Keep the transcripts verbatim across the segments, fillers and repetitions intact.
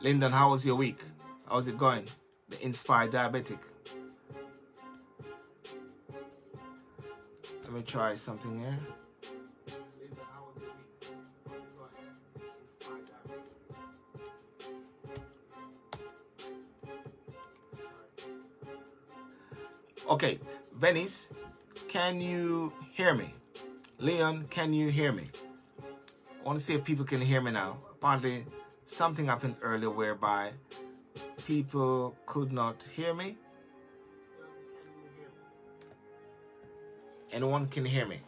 Lyndon, how was your week? How's it going? The Inspire Diabetic. Let me try something here. Okay, Venice, can you hear me? Leon, can you hear me? I want to see if people can hear me now. Apparently, something happened earlier whereby people could not hear me. Anyone can hear me?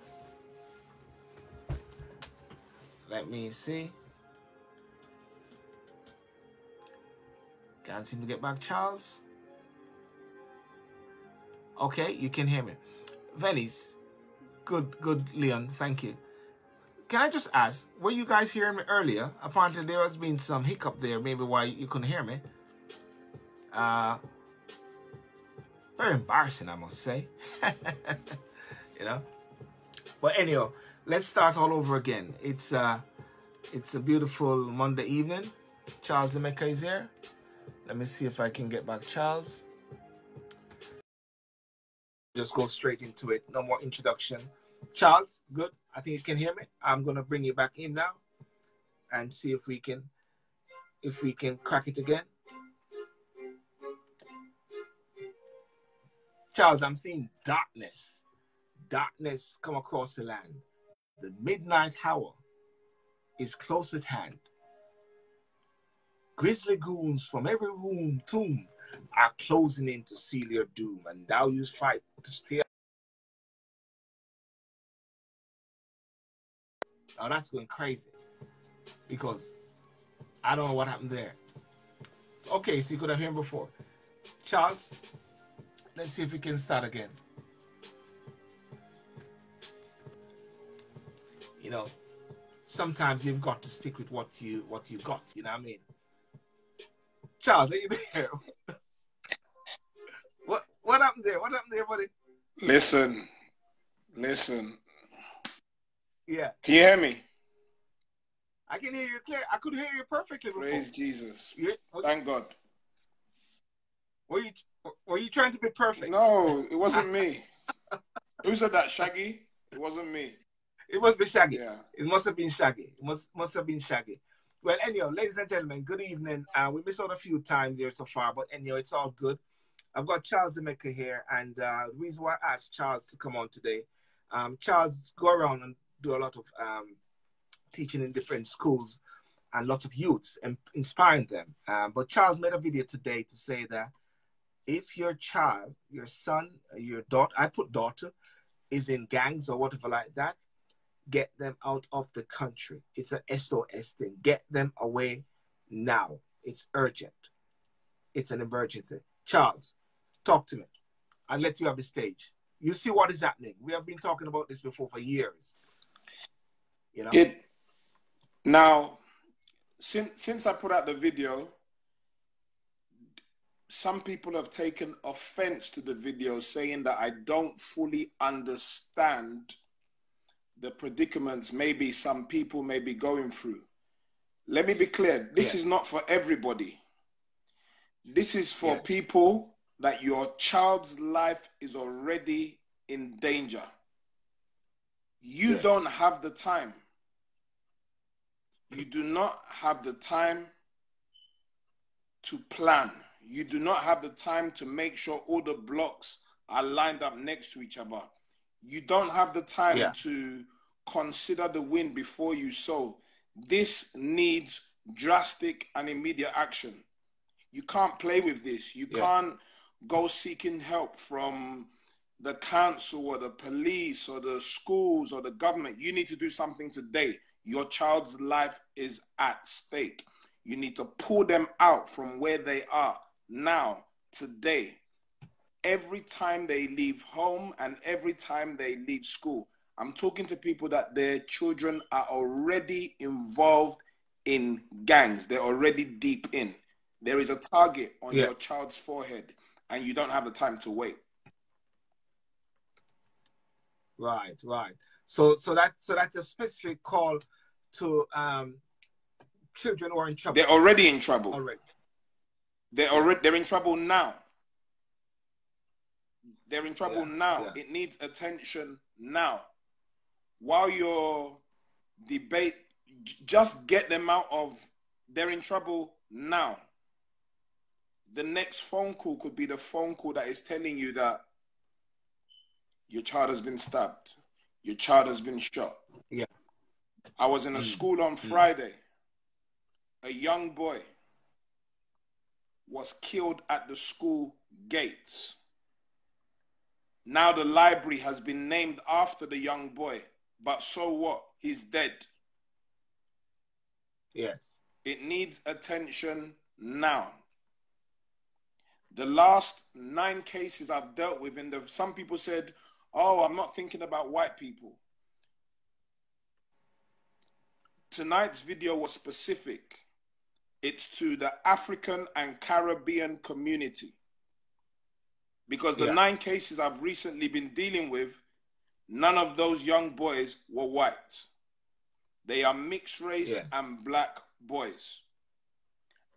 Let me see. Can't seem to get back, Charles. Okay, you can hear me. Venice, good, good, Leon, thank you. Can I just ask, were you guys hearing me earlier? Apparently there has been some hiccup there, maybe why you couldn't hear me. Uh, very embarrassing, I must say. You know? But anyhow, let's start all over again. It's, uh, it's a beautiful Monday evening. Charles Emeka is here. Let me see if I can get back Charles. Just go straight into it. No more introduction. Charles, good. I think you can hear me. I'm gonna bring you back in now and see if we can if we can crack it again. Charles, I'm seeing darkness. Darkness come across the land. The midnight hour is close at hand. Grisly goons from every room, tombs are closing in to seal your doom, and thou use fight to steal. Now that's going crazy because I don't know what happened there. So, okay, so you could have heard before. Charles, let's see if we can start again. You know, sometimes you've got to stick with what you what you got. You know what I mean? Charles, are you there? what what happened there? What happened there, buddy? Listen. Listen. Yeah. Can you hear me? I can hear you clear. I could hear you perfectly before. Praise Jesus. You, okay. Thank God. Were you were you trying to be perfect? No, it wasn't me. Who said that? Shaggy? It wasn't me. It must be Shaggy. Yeah. It must have been Shaggy. It must must have been Shaggy. Well, anyhow, ladies and gentlemen, good evening. Uh, we missed out a few times here so far, but anyhow, it's all good. I've got Charles Emeka here, and uh, the reason why I asked Charles to come on today, um, Charles go around and do a lot of um, teaching in different schools and lots of youths and inspiring them. Uh, but Charles made a video today to say that if your child, your son, your daughter, I put daughter, is in gangs or whatever like that, get them out of the country. It's an S O S thing. Get them away now. It's urgent. It's an emergency. Charles, talk to me. I'll let you have the stage. You see what is happening. We have been talking about this before for years. You know? It, now, since, since I put out the video, some people have taken offense to the video saying that I don't fully understand the predicaments maybe some people may be going through. Let me be clear, this yeah. is not for everybody. This is for yeah. people that your child's life is already in danger. You yeah. don't have the time. You do not have the time to plan. You do not have the time to make sure all the blocks are lined up next to each other. You don't have the time yeah. to consider the wind before you sow. This needs drastic and immediate action. You can't play with this. You yeah. can't go seeking help from the council or the police or the schools or the government. You need to do something today. Your child's life is at stake. You need to pull them out from where they are now, today. Every time they leave home and every time they leave school. I'm talking to people that their children are already involved in gangs. They're already deep in. There is a target on yes. your child's forehead and you don't have the time to wait. Right, right. So so that so that's a specific call to um children who are in trouble. They're already in trouble. Already. They're already they're in trouble now. They're in trouble yeah, now. Yeah. It needs attention now. While your debate, just get them out of, they're in trouble now. The next phone call could be the phone call that is telling you that your child has been stabbed. Your child has been shot. Yeah. I was in a mm. school on Friday. Mm. A young boy was killed at the school gates. Now the library has been named after the young boy, but so what? He's dead. Yes. It needs attention now. The last nine cases I've dealt with, and some people said, oh, I'm not thinking about white people. Tonight's video was specific. It's to the African and Caribbean community. Because the yeah. nine cases I've recently been dealing with, none of those young boys were white. They are mixed race yeah. and black boys.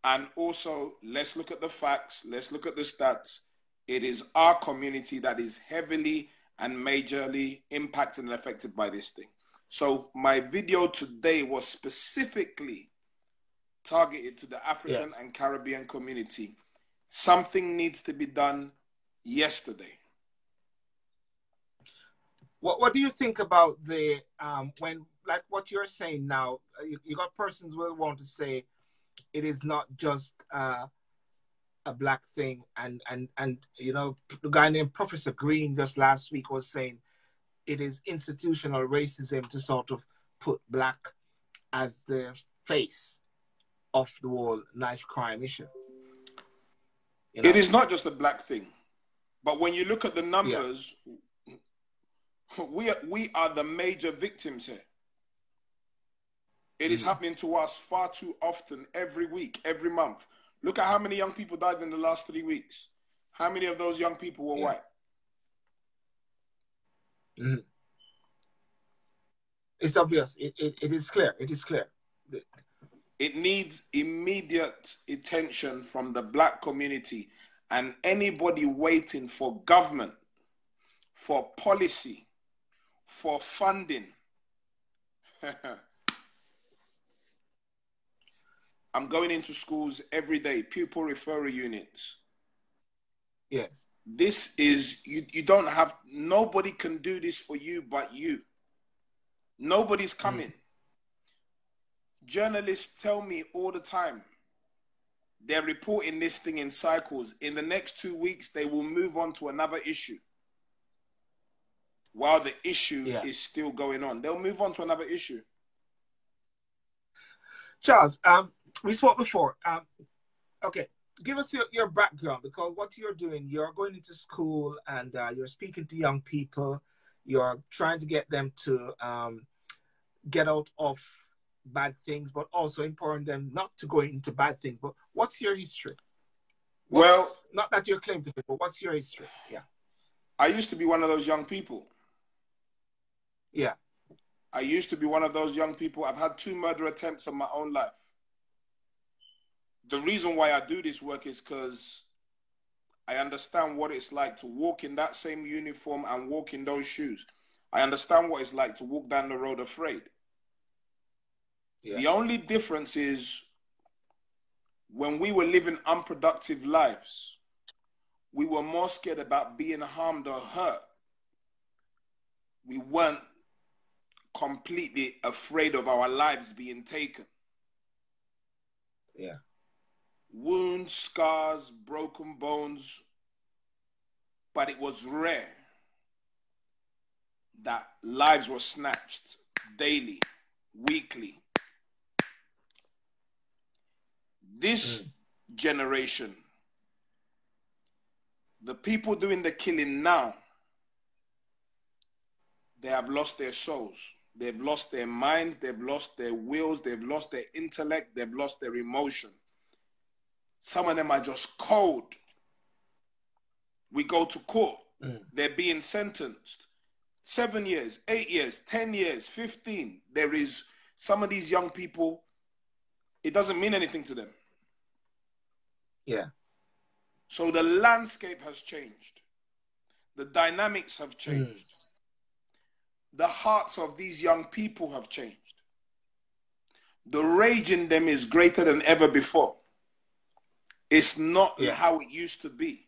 And also, let's look at the facts. Let's look at the stats. It is our community that is heavily and majorly impacted and affected by this thing. So my video today was specifically targeted to the African yes. and Caribbean community. Something needs to be done yesterday. What, what do you think about the, um, when, like what you're saying now, you, you got persons who want to say it is not just uh, a black thing. And, and, and, you know, the guy named Professor Green just last week was saying it is institutional racism to sort of put black as the face of the whole knife crime issue. You know? It is not just a black thing. But when you look at the numbers, yeah. we, are, we are the major victims here. It mm-hmm. is happening to us far too often, every week, every month. Look at how many young people died in the last three weeks. How many of those young people were yeah. white? Mm-hmm. It's obvious. It, it, it is clear. It is clear. It needs immediate attention from the black community. And anybody waiting for government, for policy, for funding. I'm going into schools every day, pupil referral units. Yes. This is, you, you don't have, nobody can do this for you but you. Nobody's coming. Mm. Journalists tell me all the time, they're reporting this thing in cycles. In the next two weeks, they will move on to another issue. While the issue yeah. is still going on, they'll move on to another issue. Charles, um, we spoke before. Um, okay, give us your, your background, because what you're doing, you're going into school and uh, you're speaking to young people. You're trying to get them to um, get out of bad things, but also empowering them not to go into bad things. But what's your history? What's, well, not that you're claimed to be, but what's your history? Yeah. I used to be one of those young people. Yeah. I used to be one of those young people. I've had two murder attempts in my own life. The reason why I do this work is because I understand what it's like to walk in that same uniform and walk in those shoes. I understand what it's like to walk down the road afraid. Yeah. The only difference is when we were living unproductive lives, we were more scared about being harmed or hurt. We weren't completely afraid of our lives being taken. Yeah. Wounds, scars, broken bones, but it was rare that lives were snatched daily, weekly. This mm. generation, the people doing the killing now, they have lost their souls. They've lost their minds. They've lost their wills. They've lost their intellect. They've lost their emotion. Some of them are just cold. We go to court. Mm. They're being sentenced. Seven years, eight years, ten years, fifteen. There is, some of these young people it doesn't mean anything to them. Yeah. So the landscape has changed. The dynamics have changed. Mm. The hearts of these young people have changed. The rage in them is greater than ever before. It's not yeah. how it used to be.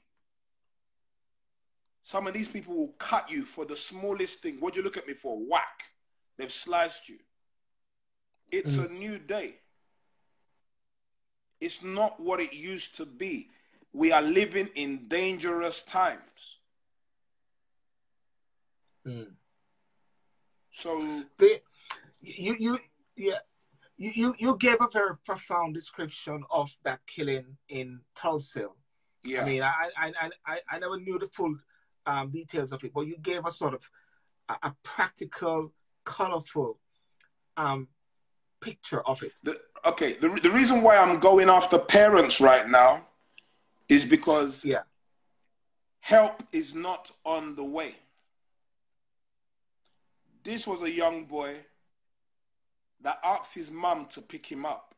Some of these people will cut you for the smallest thing. What'd you look at me for? Whack. They've sliced you. It's mm. a new day. It's not what it used to be. We are living in dangerous times. Mm. So they, you, you, yeah, you, you, you gave a very profound description of that killing in Tulsa. Yeah, I mean, I, I, I, I never knew the full um, details of it, but you gave a sort of a, a practical, colorful um, picture of it. The, okay, the the reason why I'm going after parents right now is because yeah, help is not on the way. This was a young boy that asked his mum to pick him up.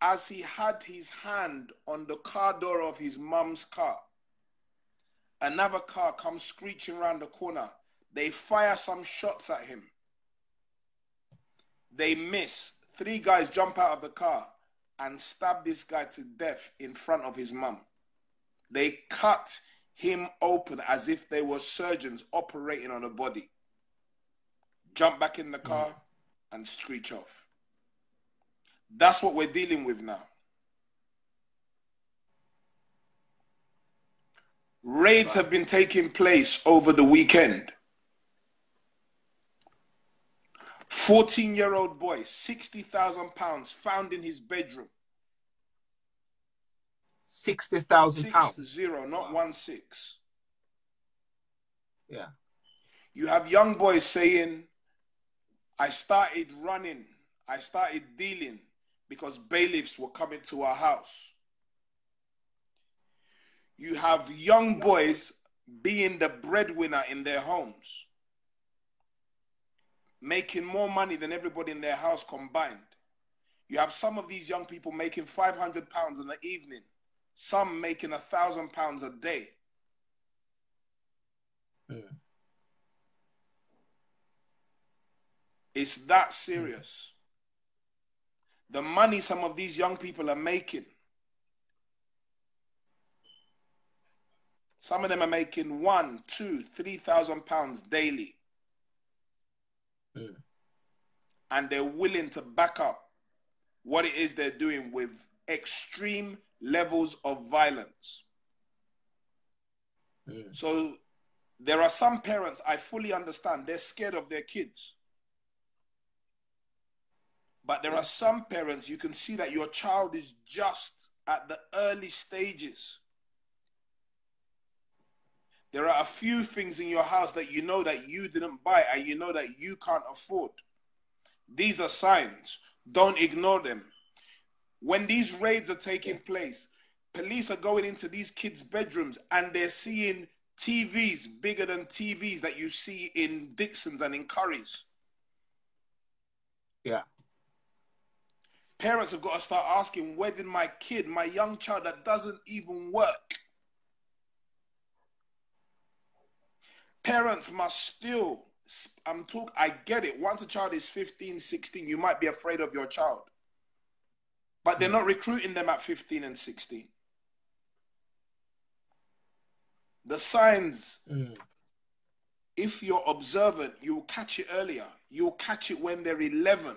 As he had his hand on the car door of his mum's car, another car comes screeching around the corner. They fire some shots at him. They miss. Three guys jump out of the car and stab this guy to death in front of his mum. They cut him open as if they were surgeons operating on a body. Jump back in the car and screech off. That's what we're dealing with now. Raids have been taking place over the weekend. fourteen-year-old boy, sixty thousand pounds found in his bedroom. sixty thousand pounds. Six zero, not wow. one six. Yeah. You have young boys saying, I started running, I started dealing because bailiffs were coming to our house. You have young boys being the breadwinner in their homes, making more money than everybody in their house combined. You have some of these young people making five hundred pounds in the evening. Some making a thousand pounds a day. Yeah. It's that serious. The money some of these young people are making. Some of them are making one, two, three thousand pounds daily. Yeah. And they're willing to back up what it is they're doing with extreme levels of violence. Yeah. So there are some parents, I fully understand, they're scared of their kids. But there are some parents, you can see that your child is just at the early stages. There are a few things in your house that you know that you didn't buy and you know that you can't afford. These are signs. Don't ignore them. When these raids are taking place, police are going into these kids' bedrooms and they're seeing T Vs bigger than T Vs that you see in Dixons and in Currys. Yeah. Parents have got to start asking, where did my kid, my young child that doesn't even work? Parents must still, I'm talking, I get it. Once a child is fifteen, sixteen, you might be afraid of your child. But they're not recruiting them at fifteen and sixteen. The signs, mm. if you're observant, you'll catch it earlier. You'll catch it when they're eleven,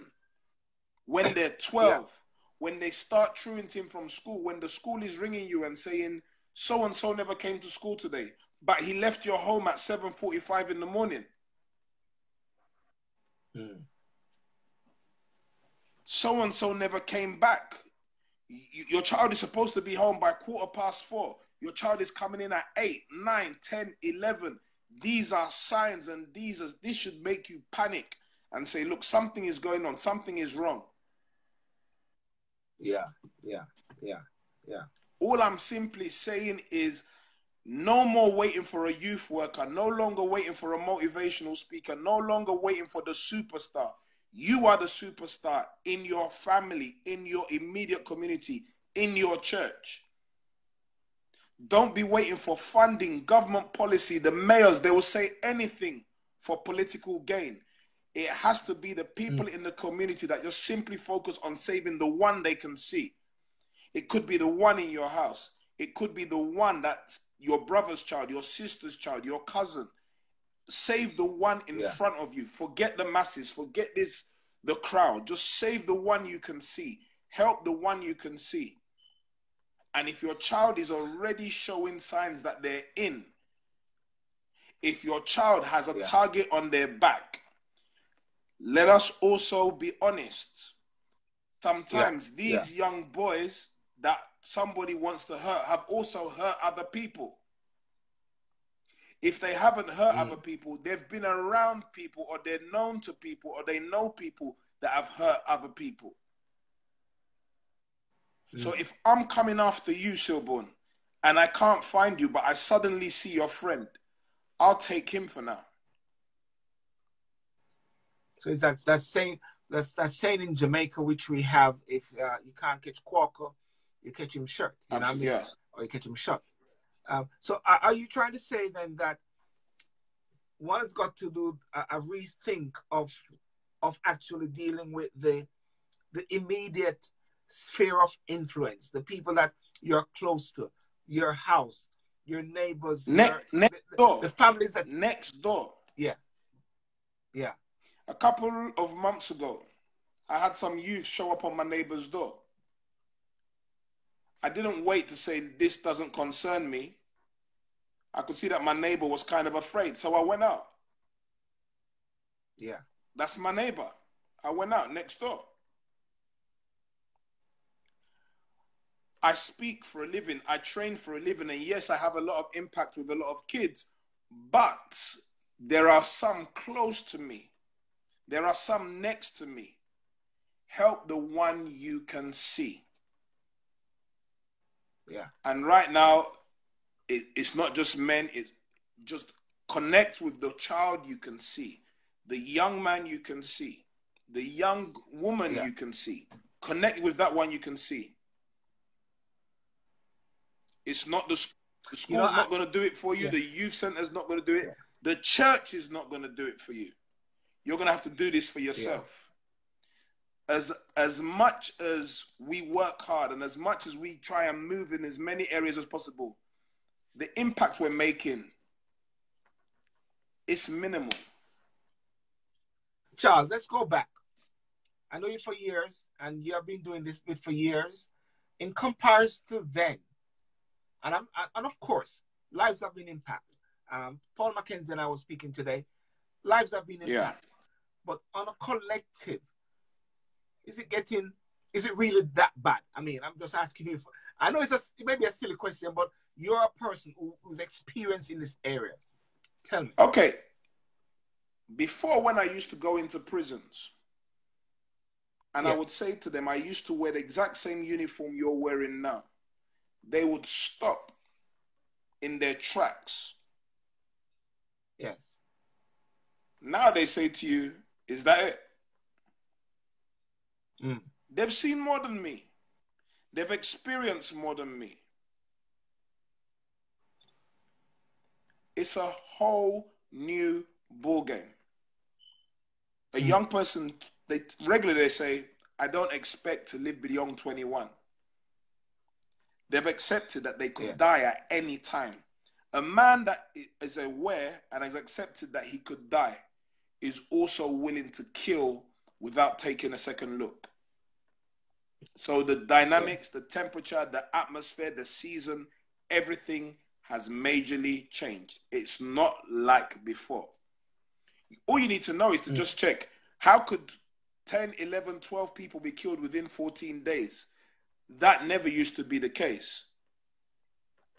when they're twelve, yeah. when they start truanting from school, when the school is ringing you and saying, so-and-so never came to school today, but he left your home at seven forty-five in the morning. Mm. So-and-so never came back. You, your child is supposed to be home by quarter past four. Your child is coming in at eight, nine, ten, eleven. These are signs, and these are, this should make you panic and say, look, something is going on. Something is wrong. Yeah, yeah, yeah, yeah. All I'm simply saying is no more waiting for a youth worker, no longer waiting for a motivational speaker, no longer waiting for the superstar. You are the superstar in your family, in your immediate community, in your church. Don't be waiting for funding, government policy, the mayors. They will say anything for political gain. It has to be the people mm. in the community that just simply focus on saving the one they can see. It could be the one in your house. It could be the one that's your brother's child, your sister's child, your cousin. Save the one in yeah. front of you. Forget the masses. Forget this, the crowd. Just save the one you can see. Help the one you can see. And if your child is already showing signs that they're in, if your child has a yeah. target on their back, let us also be honest. Sometimes yeah. these yeah. young boys that somebody wants to hurt have also hurt other people. If they haven't hurt mm. other people, they've been around people, or they're known to people, or they know people that have hurt other people. Mm. So if I'm coming after you, Sylbourne, and I can't find you, but I suddenly see your friend, I'll take him for now. So it's that, that, saying, that's, that saying in Jamaica, which we have, if uh, you can't catch Quaker, you catch him short. You know what I mean? Yeah. Or you catch him short. Um, so are, are you trying to say then that one has got to do a, a rethink of of actually dealing with the the immediate sphere of influence, the people that you're close to, your house, your neighbors, ne your, next the, door, the families that next door. Yeah, yeah. A couple of months ago, I had some youth show up on my neighbor's door. I didn't wait to say, this doesn't concern me. I could see that my neighbor was kind of afraid. So I went out. Yeah. That's my neighbor. I went out next door. I speak for a living. I train for a living. And yes, I have a lot of impact with a lot of kids. But there are some close to me. There are some next to me. Help the one you can see. Yeah. And right now, it, it's not just men. It's just connect with the child you can see, the young man you can see, the young woman yeah. you can see. Connect with that one you can see. It's not the, the school's you know, not going to do it for you. Yeah. The youth center's not going to do it. Yeah. The church is not going to do it for you. You're going to have to do this for yourself. Yeah. As, as much as we work hard and as much as we try and move in as many areas as possible, the impact we're making is minimal. Charles, let's go back. I know you for years, and you have been doing this bit for years. In comparison to then, and, I'm, and of course, lives have been impacted. Um, Paul McKenzie and I were speaking today. Lives have been impacted. Yeah. But on a collective, Is it getting, is it really that bad? I mean, I'm just asking you. For, I know it's a, it may be a silly question, but you're a person who, who's experienced in this area. Tell me. Okay. Before, when I used to go into prisons, and yes. I would say to them, I used to wear the exact same uniform you're wearing now. They would stop in their tracks. Yes. Now they say to you, is that it? Mm. They've seen more than me. They've experienced more than me. It's a whole new ball game. A mm. young person, they regularly they say, I don't expect to live beyond twenty-one. They've accepted that they could yeah. die at any time. A man that is aware and has accepted that he could die is also willing to kill without taking a second look. So the dynamics, the temperature, the atmosphere, the season, everything has majorly changed. It's not like before. All you need to know is to mm. just check, how could ten, eleven, twelve people be killed within fourteen days? That never used to be the case.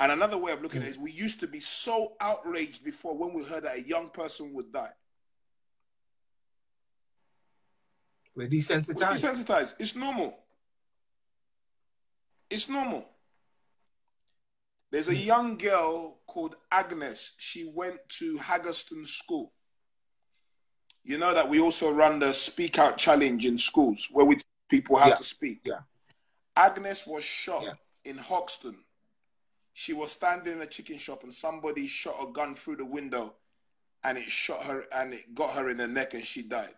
And another way of looking mm. at it is, we used to be so outraged before when we heard that a young person would die. We're desensitized. We're desensitized. It's normal. It's normal. There's a young girl called Agnes. She went to Haggerston School. You know that we also run the Speak Out Challenge in schools where we teach people how yeah. to speak. Yeah. Agnes was shot yeah. in Hoxton. She was standing in a chicken shop and somebody shot a gun through the window and it shot her and it got her in the neck and she died.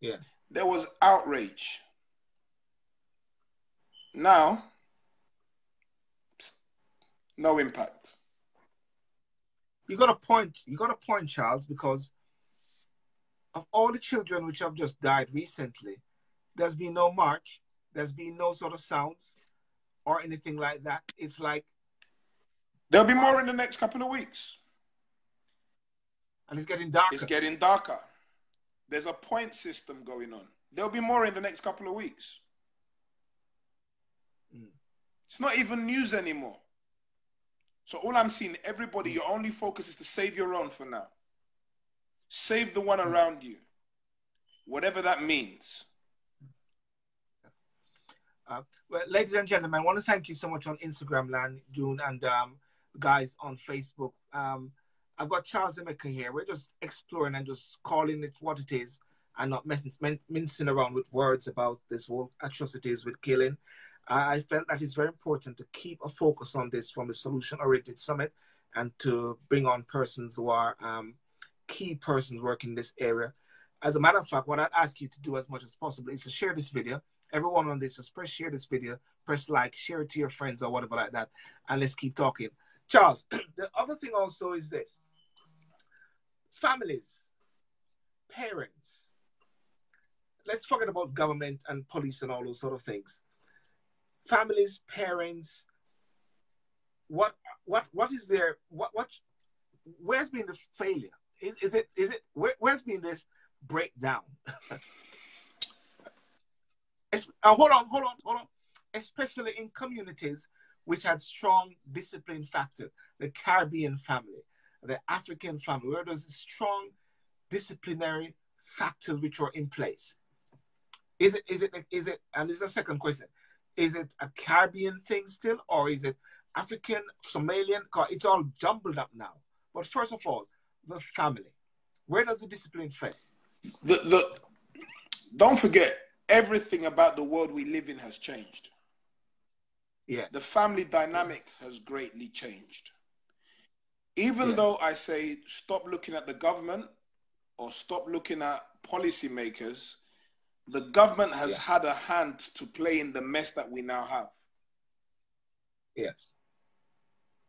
Yes. There was outrage. Now, no impact. You got a point. You got a point, Charles, because of all the children which have just died recently, there's been no march, there's been no sort of sounds or anything like that. It's like... There'll be more in the next couple of weeks. And it's getting darker. It's getting darker. There's a point system going on. There'll be more in the next couple of weeks. Mm. It's not even news anymore. So all I'm seeing, everybody, your only focus is to save your own for now. Save the one around you, whatever that means. Uh, well, ladies and gentlemen, I want to thank you so much on Instagram, Lan, June, and um, guys on Facebook. Um, I've got Charles Emeka here. We're just exploring and just calling it what it is and not mincing around with words about this whole atrocities with killing. Uh, I felt that it's very important to keep a focus on this from the solution-oriented summit and to bring on persons who are... Um, key persons working in this area. As a matter of fact, what I'd ask you to do as much as possible is to share this video. Everyone on this, just press share this video, press like, share it to your friends or whatever like that, and let's keep talking. Charles, the other thing also is this. Families, parents, let's forget about government and police and all those sort of things. Families, parents, what, what, what is there, what, what, where's been the failure? Is, is it, is it, where, where's been this breakdown? uh, hold on, hold on, hold on. Especially in communities which had strong discipline factor, the Caribbean family, the African family, where there's a strong disciplinary factors which were in place. Is it, is it, is it, and this is a second question, is it a Caribbean thing still, or is it African, Somalian? It's all jumbled up now. But first of all, the family. Where does the discipline fail? The, the, don't forget, everything about the world we live in has changed. Yeah. The family dynamic yes. has greatly changed. Even yes. though I say stop looking at the government or stop looking at policymakers, the government has yes. had a hand to play in the mess that we now have. Yes.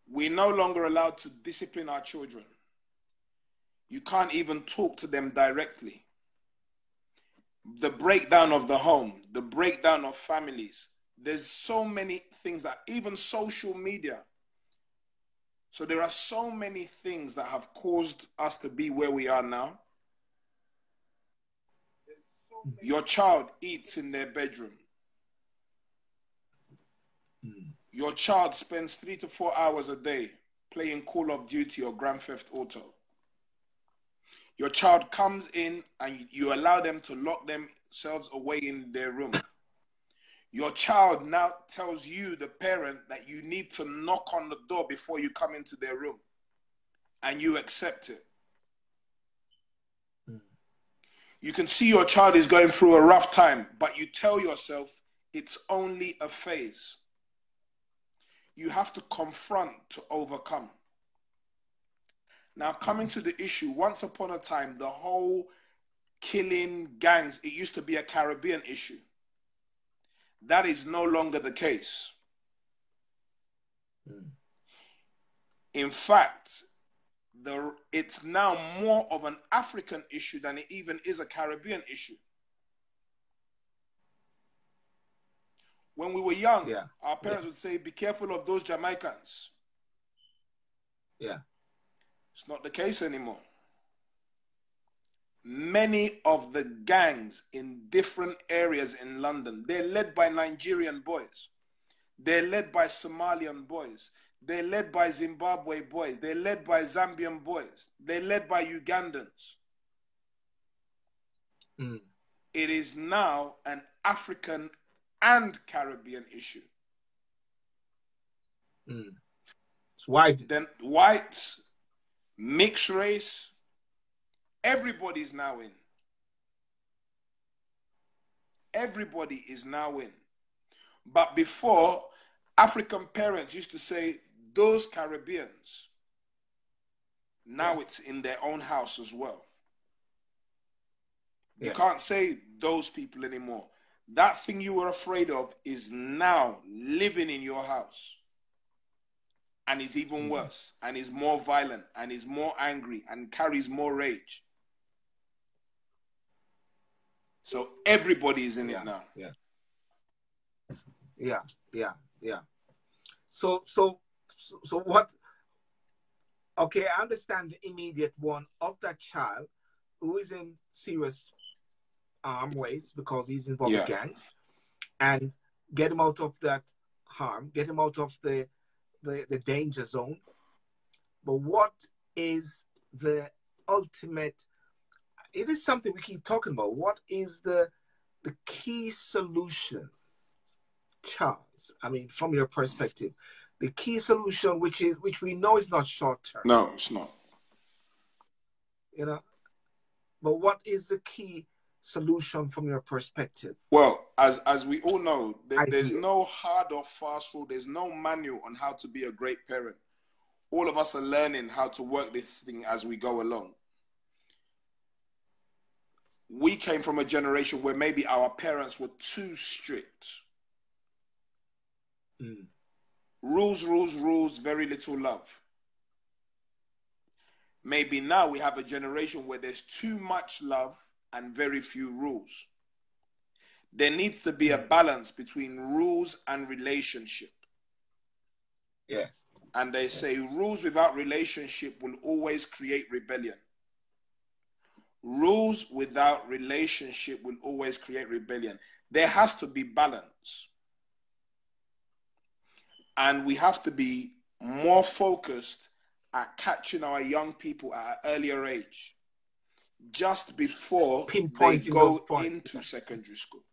We're no longer allowed to discipline our children. You can't even talk to them directly. The breakdown of the home, the breakdown of families. There's so many things that even social media. So there are so many things that have caused us to be where we are now. So your child eats in their bedroom. Mm. Your child spends three to four hours a day playing Call of Duty or Grand Theft Auto. Your child comes in and you allow them to lock themselves away in their room. Your child now tells you, the parent, that you need to knock on the door before you come into their room. And you accept it. Mm. You can see your child is going through a rough time, but you tell yourself it's only a phase. You have to confront to overcome. Now, coming to the issue, once upon a time, the whole killing gangs, it used to be a Caribbean issue. That is no longer the case. Mm. In fact, the, it's now more of an African issue than it even is a Caribbean issue. When we were young, yeah. our parents yeah. would say, be careful of those Jamaicans. Yeah. It's not the case anymore. Many of the gangs in different areas in London, they're led by Nigerian boys. They're led by Somalian boys. They're led by Zimbabwe boys. They're led by Zambian boys. They're led by Ugandans. Mm. It is now an African and Caribbean issue. Mm. It's white. Then whites, mixed race, Everybody's now in. Everybody is now in. But before, African parents used to say, those Caribbeans. Now yes. It's in their own house as well. Yes. You can't say those people anymore. That thing you were afraid of is now living in your house. And is even mm-hmm. worse. And is more violent. And is more angry. And carries more rage. So everybody is in yeah. it now. Yeah. Yeah. Yeah. Yeah. So, so, so what? Okay, I understand the immediate one of that child who is in serious harm ways because he's involved yeah. in gangs, and get him out of that harm, get him out of the, the, the danger zone. But what is the ultimate, it is something we keep talking about. What is the, the key solution, Charles? I mean, from your perspective, the key solution, which is which we know is not short term. No, it's not. You know, but what is the key solution from your perspective? Well, as as we all know, there, there's no hard or fast rule. There's no manual on how to be a great parent. All of us are learning how to work this thing as we go along. We came from a generation where maybe our parents were too strict. Mm. Rules, rules, rules, very little love. Maybe now we have a generation where there's too much love and very few rules. There needs to be a balance between rules and relationship. Yes. And they say rules without relationship will always create rebellion. Rules without relationship will always create rebellion. There has to be balance. And we have to be more focused at catching our young people at an earlier age, just before they go into secondary school.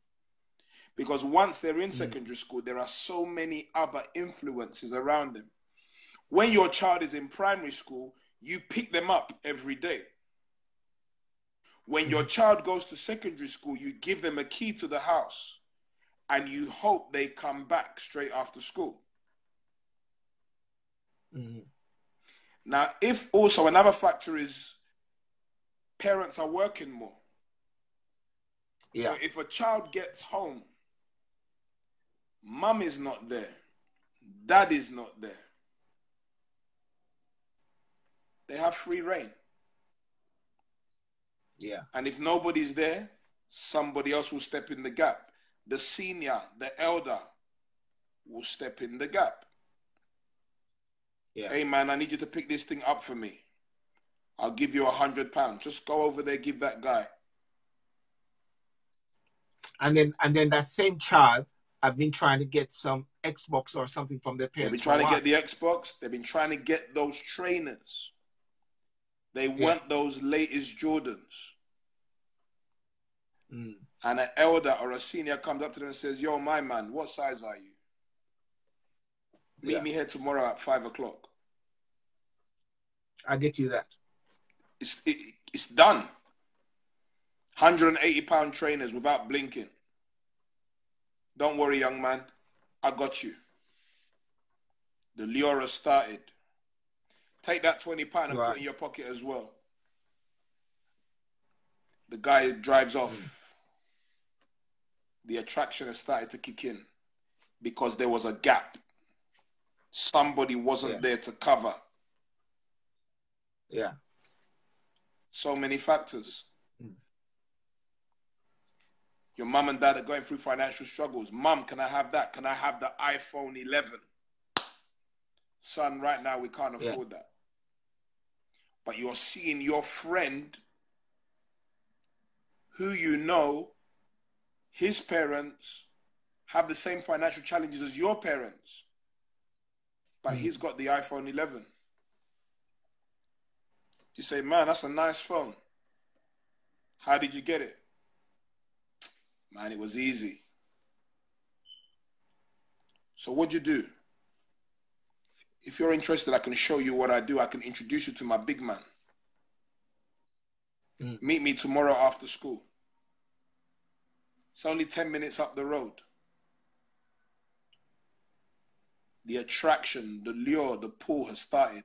Because once they're in secondary school, there are so many other influences around them. When your child is in primary school, you pick them up every day. When your child goes to secondary school, you give them a key to the house and you hope they come back straight after school. Mm-hmm. Now, if also another factor is parents are working more. Yeah. So if a child gets home, mum is not there, dad is not there. They have free reign. Yeah. And if nobody's there, somebody else will step in the gap. The senior, the elder will step in the gap. Yeah. Hey, man, I need you to pick this thing up for me. I'll give you a hundred pounds. Just go over there, give that guy. And then and then that same child, I've been trying to get some Xbox or something from their parents. They've been trying to get the Xbox. They've been trying to get those trainers. They yes. want those latest Jordans. Mm. And an elder or a senior comes up to them and says, yo, my man, what size are you? Meet yeah. me here tomorrow at five o'clock. I'll get you that. It's, it, it's done. one hundred and eighty pound trainers without blinking. Don't worry, young man. I got you. The lure has started. Take that twenty pound and right. put it in your pocket as well. The guy drives off. Mm. The attraction has started to kick in because there was a gap. Somebody wasn't yeah. there to cover. Yeah. So many factors. Mm. Your mum and dad are going through financial struggles. Mum, can I have that? Can I have the iPhone eleven? Son, right now we can't afford yeah. that. But you're seeing your friend who you know, his parents have the same financial challenges as your parents. But he's got the iPhone eleven. You say, man, that's a nice phone. How did you get it? Man, it was easy. So what'd you do? If you're interested, I can show you what I do. I can introduce you to my big man. Mm. Meet me tomorrow after school. It's only ten minutes up the road. The attraction, the lure, the pull has started.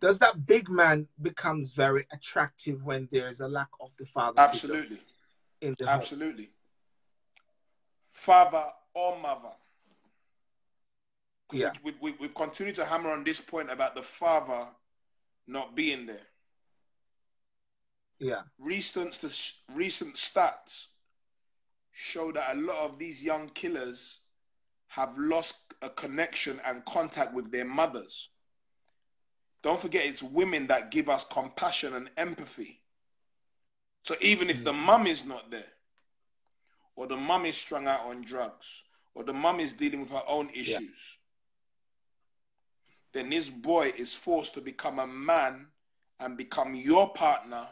Does that big man becomes very attractive when there is a lack of the father? Absolutely. In the Absolutely. Home? Father or mother. Yeah. We, we, we've continued to hammer on this point about the father not being there. Yeah. Recent, recent stats show that a lot of these young killers have lost a connection and contact with their mothers. Don't forget, it's women that give us compassion and empathy. So even if the mum is not there, or the mum is strung out on drugs, or the mum is dealing with her own issues, yeah. then this boy is forced to become a man and become your partner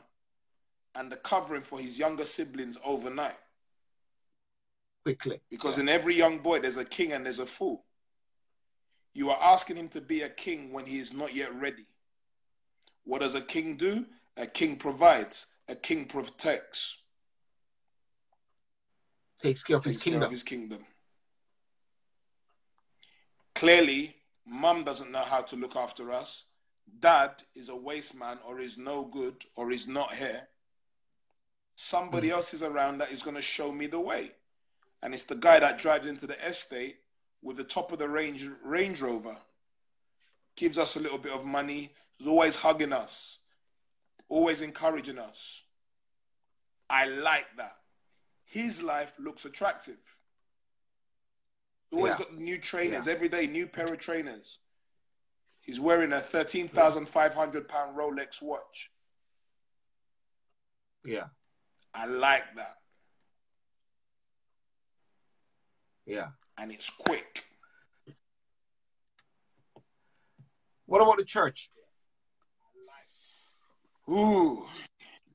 and the covering for his younger siblings overnight. Quickly. Because yeah. in every young boy, there's a king and there's a fool. You are asking him to be a king when he is not yet ready. What does a king do? A king provides. A king protects. Takes care of, Takes his, care kingdom. of his kingdom. Clearly, mum doesn't know how to look after us. Dad is a waste man, or is no good, or is not here. Somebody mm. else is around that is going to show me the way. And it's the guy that drives into the estate with the top of the range, Range Rover. Gives us a little bit of money. He's always hugging us. Always encouraging us. I like that. His life looks attractive. He's always yeah. got new trainers yeah. every day, new pair of trainers. He's wearing a thirteen thousand five hundred pound Rolex watch. Yeah. I like that. Yeah. And it's quick. What about the church? Ooh.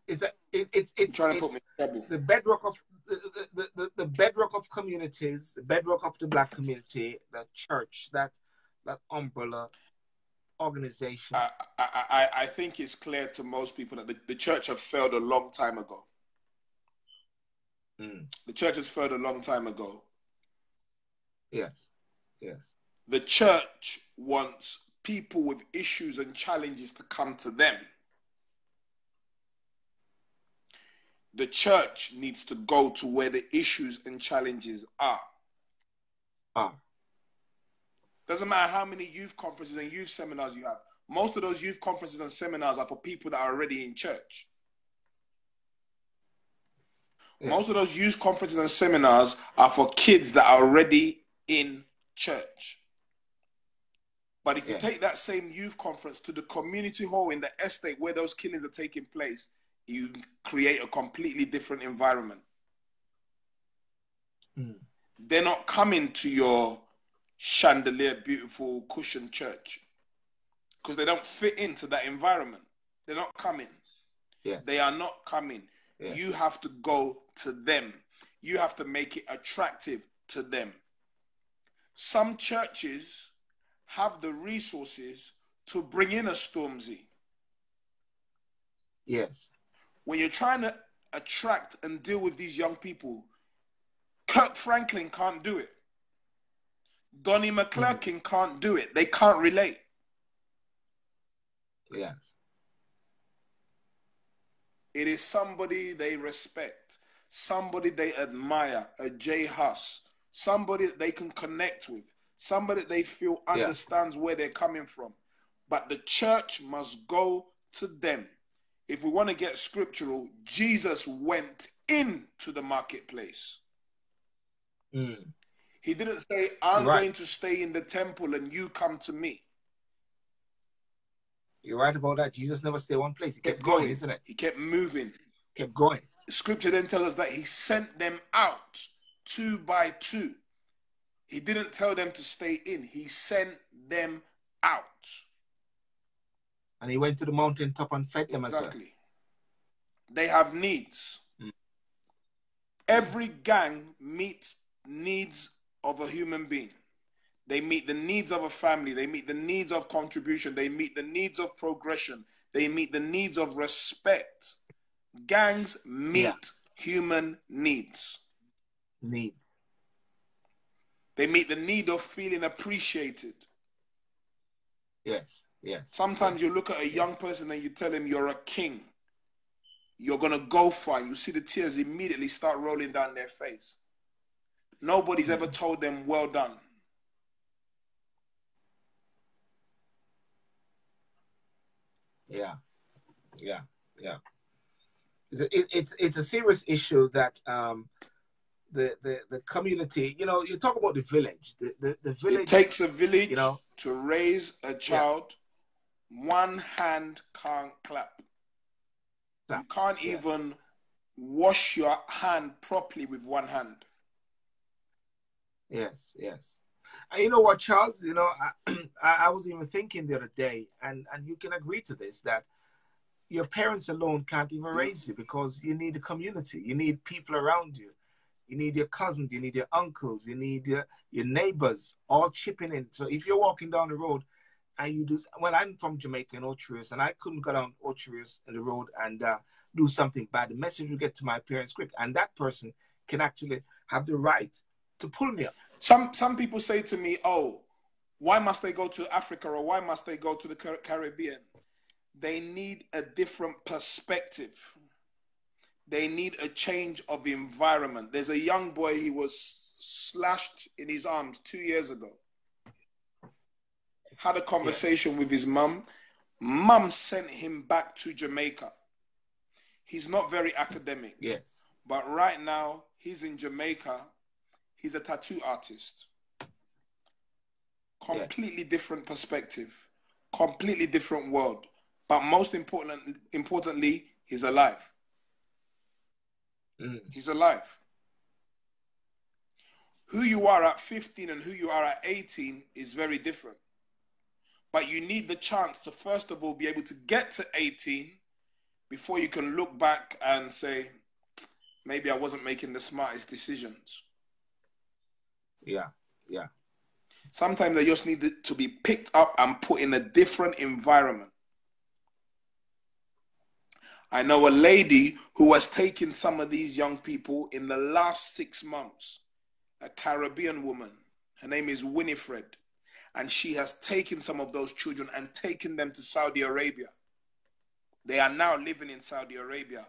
It's a, it, it's it's, trying it's to put me in trouble. The bedrock of the, the, the, the bedrock of communities, the bedrock of the black community, the church, that that umbrella organization. I I, I think it's clear to most people that the, the church have failed a long time ago. Mm. The church has failed a long time ago. Yes, yes. The church wants people with issues and challenges to come to them. The church needs to go to where the issues and challenges are. Ah. Doesn't matter how many youth conferences and youth seminars you have. Most of those youth conferences and seminars are for people that are already in church. Yeah. Most of those youth conferences and seminars are for kids that are already in church. But if yeah. you take that same youth conference to the community hall in the estate where those killings are taking place, you create a completely different environment. Mm. They're not coming to your chandelier, beautiful, cushioned church because they don't fit into that environment. They're not coming. Yeah. They are not coming. Yeah. You have to go to them. You have to make it attractive to them. Some churches have the resources to bring in a Stormzy. Yes. When you're trying to attract and deal with these young people, Kirk Franklin can't do it. Donnie McClurkin mm-hmm. can't do it. They can't relate. Yes. It is somebody they respect, somebody they admire, a Jay Huss, somebody that they can connect with, somebody that they feel understands yeah. where they're coming from. But the church must go to them. If we want to get scriptural, Jesus went into the marketplace. Mm. He didn't say, I'm right. going to stay in the temple and you come to me. You're right about that. Jesus never stayed one place. He kept, kept going, going, isn't it? He kept moving. Kept going. Scripture then tells us that he sent them out two by two. He didn't tell them to stay in. He sent them out. And he went to the mountaintop and fed them exactly. as well. Exactly. They have needs. Mm. Every gang meets needs of a human being. They meet the needs of a family. They meet the needs of contribution. They meet the needs of progression. They meet the needs of respect. Gangs meet yeah. human needs. Need. They meet the need of feeling appreciated. Yes, yes. Sometimes yes. you look at a young yes. person and you tell him you're a king. You're going to go far. You see the tears immediately start rolling down their face. Nobody's ever told them, well done. Yeah, yeah, yeah. It's a, it, it's, it's a serious issue that um, the, the, the community, you know, you talk about the village. The, the, the village it takes a village you know, to raise a child. Yeah. One hand can't clap. You can't yeah. even wash your hand properly with one hand. Yes, yes. And you know what, Charles, you know, I, I was even thinking the other day, and, and you can agree to this, that your parents alone can't even raise you because you need a community. You need people around you. You need your cousins. You need your uncles. You need your, your neighbors all chipping in. So if you're walking down the road, and you do, well, I'm from Jamaica in Ocherius, and I couldn't go down Ocherius in the road and uh, do something bad. The message will get to my parents quick, and that person can actually have the right to pull me up. Some, some people say to me, oh, why must they go to Africa or why must they go to the Car Caribbean? They need a different perspective. They need a change of environment. There's a young boy, he was slashed in his arms two years ago. Had a conversation yeah. with his mum. Mum sent him back to Jamaica. He's not very academic. Yes. But right now, he's in Jamaica. He's a tattoo artist. Completely yes. different perspective. Completely different world. But most important, importantly, he's alive. Mm. He's alive. Who you are at fifteen and who you are at eighteen is very different. But you need the chance to, first of all, be able to get to eighteen before you can look back and say, maybe I wasn't making the smartest decisions. Yeah, yeah. Sometimes I just need to be picked up and put in a different environment. I know a lady who has taken some of these young people in the last six months, a Caribbean woman. Her name is Winifred. And she has taken some of those children and taken them to Saudi Arabia. They are now living in Saudi Arabia.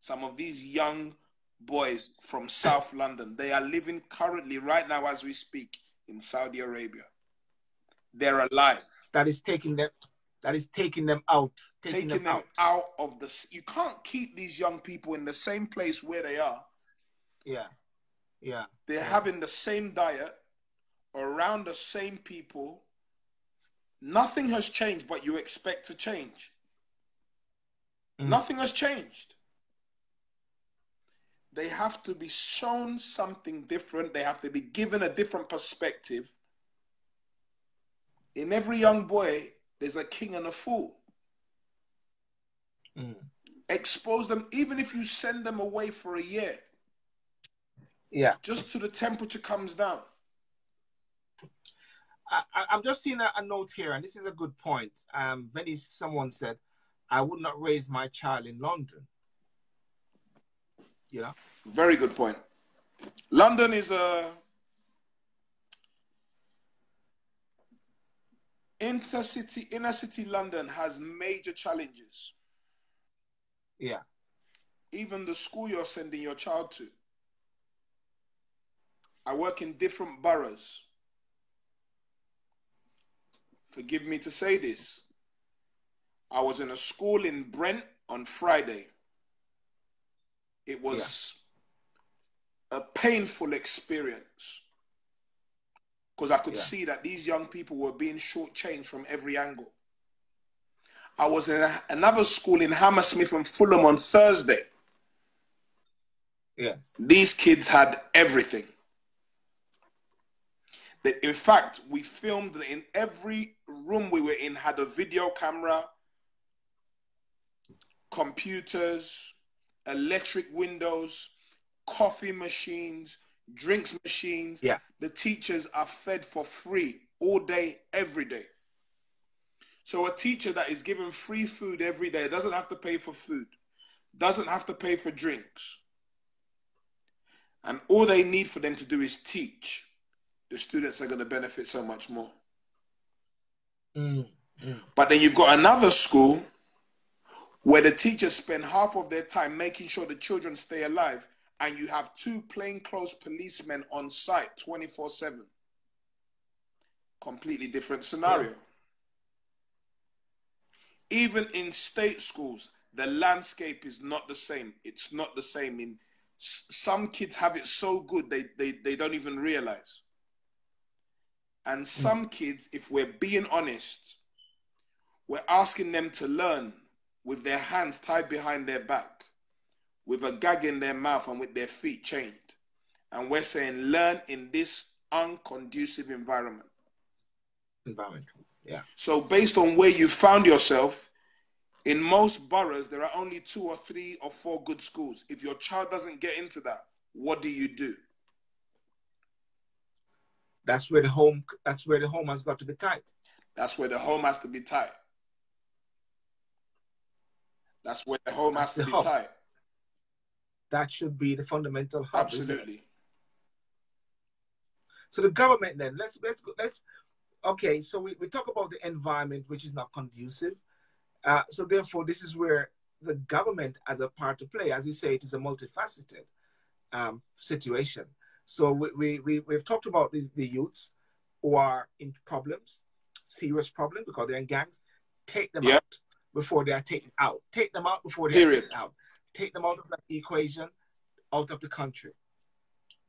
Some of these young boys from South London, they are living currently right now as we speak in Saudi Arabia. They're alive. That is taking them, that is taking them out. Taking, taking them, them out. out of the... You can't keep these young people in the same place where they are. Yeah, yeah. They're yeah. having the same diet. Around the same people, nothing has changed, but you expect to change. Mm. Nothing has changed. They have to be shown something different. They have to be given a different perspective. In every young boy, there's a king and a fool. Mm. Expose them, even if you send them away for a year. Yeah. Just till the temperature comes down. I, I'm just seeing a, a note here, and this is a good point. Um, Venice, someone said, I would not raise my child in London. You know? Very good point. London is a intercity, inner city London has major challenges. Yeah. Even the school you're sending your child to. I work in different boroughs. Forgive me to say this. I was in a school in Brent on Friday. It was yeah. a painful experience because I could yeah. see that these young people were being shortchanged from every angle. I was in a, another school in Hammersmith and Fulham on Thursday. Yes. These kids had everything. That in fact, we filmed in every room we were in, had a video camera, computers, electric windows, coffee machines, drinks machines. Yeah. The teachers are fed for free all day, every day. So a teacher that is given free food every day, doesn't have to pay for food, doesn't have to pay for drinks, and all they need for them to do is teach, the students are going to benefit so much more. Mm, mm. But then you've got another school where the teachers spend half of their time making sure the children stay alive, and you have two plainclothes policemen on site twenty-four seven. Completely different scenario. Yeah. Even in state schools, the landscape is not the same. It's not the same. In some kids have it so good they, they, they don't even realize. And some kids, if we're being honest, we're asking them to learn with their hands tied behind their back, with a gag in their mouth and with their feet chained. And we're saying learn in this unconducive environment. Environment, yeah. So based on where you found yourself, in most boroughs, there are only two or three or four good schools. If your child doesn't get into that, what do you do? That's where the home, that's where the home has got to be tight. That's where the home has to be tight. That's where the home that's has to be hub. tight. That should be the fundamental hub. Absolutely. So the government then, let's, let's, go, let's, okay, so we, we talk about the environment, which is not conducive. Uh, so therefore, this is where the government has a part to play. As you say, it is a multifaceted um, situation. So we, we, we, we've talked about these, the youths who are in problems, serious problems, because they're in gangs. Take them yep. out before they are taken out. Take them out before they are taken out. Take them out of that equation, out of the country.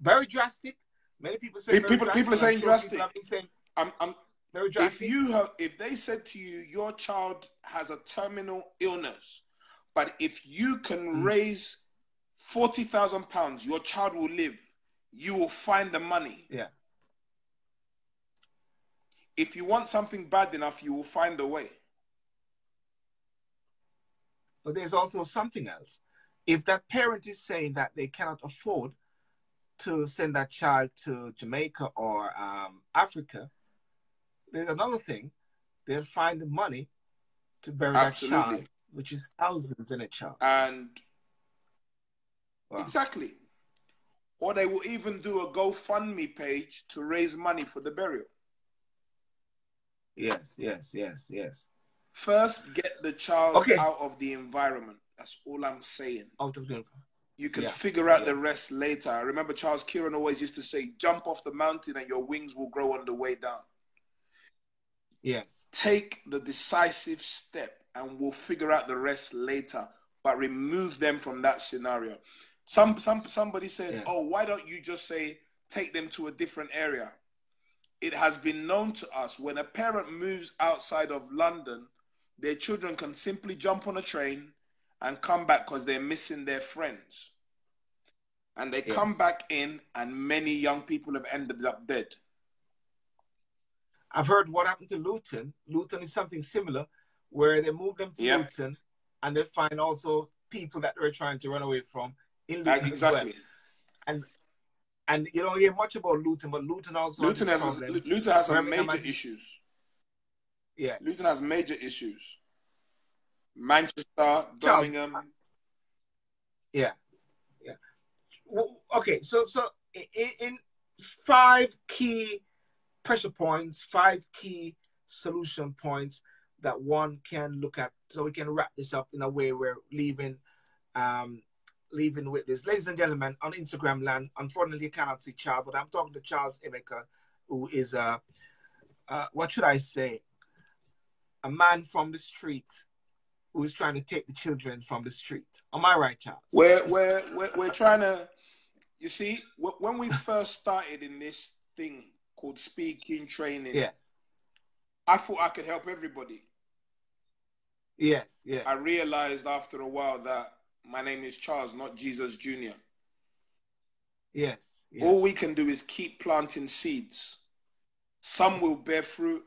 Very drastic. Many people say people, drastic, people are saying drastic. People have been saying, I'm, I'm, very drastic. If you have, if they said to you, your child has a terminal illness, but if you can mm. raise forty thousand pounds, your child will live. You will find the money. Yeah. If you want something bad enough, you will find a way. But there's also something else. If that parent is saying that they cannot afford to send that child to Jamaica or um, Africa, there's another thing. They'll find the money to bury Absolutely. that child, which is thousands in a child. And wow. Exactly. Or they will even do a GoFundMe page to raise money for the burial. Yes, yes, yes, yes. First, get the child okay. out of the environment. That's all I'm saying. Out of the environment. You can yeah. figure out yeah. the rest later. I remember Charles Kieran always used to say, jump off the mountain and your wings will grow on the way down. Yes. Take the decisive step and we'll figure out the rest later, but remove them from that scenario. Some, some, somebody said, yeah. oh, why don't you just say, take them to a different area? It has been known to us when a parent moves outside of London, their children can simply jump on a train and come back because they're missing their friends. And they yes. come back in and many young people have ended up dead. I've heard what happened to Luton. Luton is something similar where they moved them to yeah. Luton and they find also people that they're trying to run away from. In Luton exactly, well. and and you don't hear much about Luton, but Luton also Luton has has, Luton has some major Manchester. issues. Yeah, Luton has major issues. Manchester, Birmingham. Yeah, yeah. Well, okay, so so in, in five key pressure points, five key solution points that one can look at, so we can wrap this up in a way we're leaving. Um, Leaving with this, ladies and gentlemen, on Instagram land. Unfortunately, you cannot see Charles, but I'm talking to Charles Emeka, who is a, uh, what should I say, a man from the street who is trying to take the children from the street. Am I right, Charles? We're we're we're, we're trying to. You see, when we first started in this thing called speaking training, yeah, I thought I could help everybody. Yes, yes. I realized after a while that. My name is Charles, not Jesus Junior Yes, yes. All we can do is keep planting seeds. Some will bear fruit,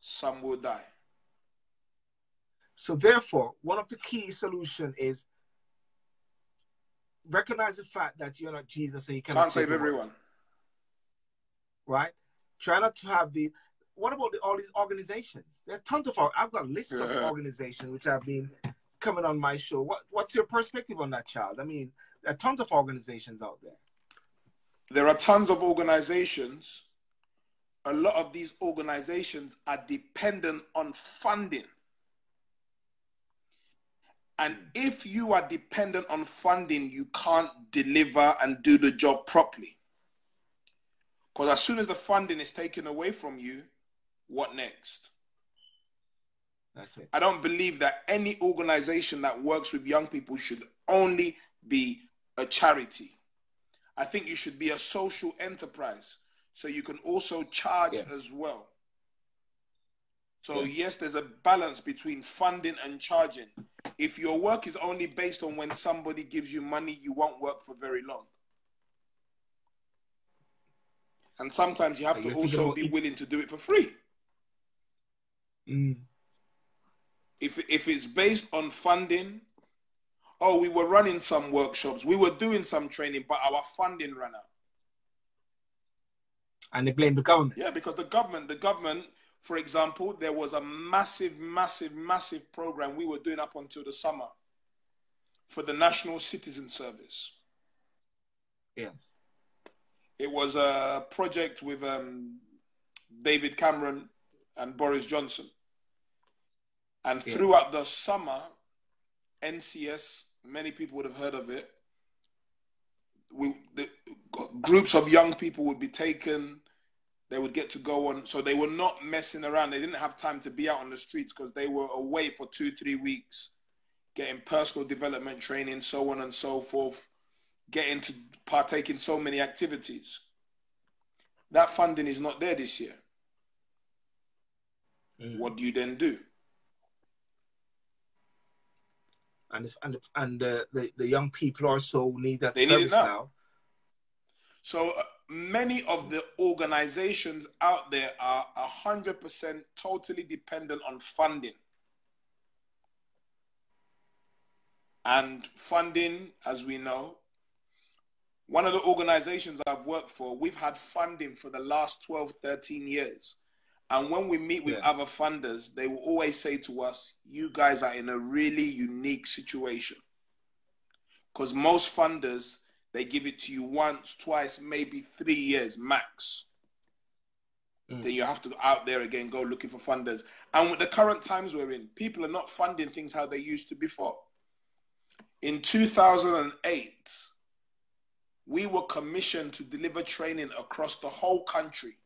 some will die. So therefore, one of the key solutions is recognize the fact that you're not Jesus and you cannot can't save everyone. Right? Try not to have the... what about the, all these organizations? There are tons of, I've got lists of organizations which have been coming on my show. What, what's your perspective on that, Charles? I mean, there are tons of organizations out there. There are tons of organizations. A lot of these organizations are dependent on funding. And if you are dependent on funding, you can't deliver and do the job properly. Because as soon as the funding is taken away from you, what next? That's it. I don't believe that any organization that works with young people should only be a charity. I think you should be a social enterprise. So you can also charge yeah. as well. So yeah. yes, there's a balance between funding and charging. If your work is only based on when somebody gives you money, you won't work for very long. And sometimes you have I to also be willing to do it for free. Mm. If, if it's based on funding, oh, we were running some workshops, we were doing some training, but our funding ran out. And they blame the government. Yeah, because the government, the government, for example, there was a massive, massive, massive program we were doing up until the summer for the National Citizen Service. Yes. It was a project with um, David Cameron and Boris Johnson. And yes. throughout the summer, N C S, many people would have heard of it. We, the, groups of young people would be taken, they would get to go on, so they were not messing around. They didn't have time to be out on the streets because they were away for two, three weeks, getting personal development training, so on and so forth, getting to partake in so many activities. That funding is not there this year. Mm. What do you then do? And, and, and uh, the, the young people also need that they service need now. now. So uh, many of the organizations out there are one hundred percent totally dependent on funding. And funding, as we know, one of the organizations I've worked for, we've had funding for the last twelve, thirteen years. And when we meet with yes. other funders, they will always say to us, you guys are in a really unique situation. Because most funders, they give it to you once, twice, maybe three years max. Mm. Then you have to go out there again, go looking for funders. And with the current times we're in, people are not funding things how they used to before. In two thousand eight, we were commissioned to deliver training across the whole country.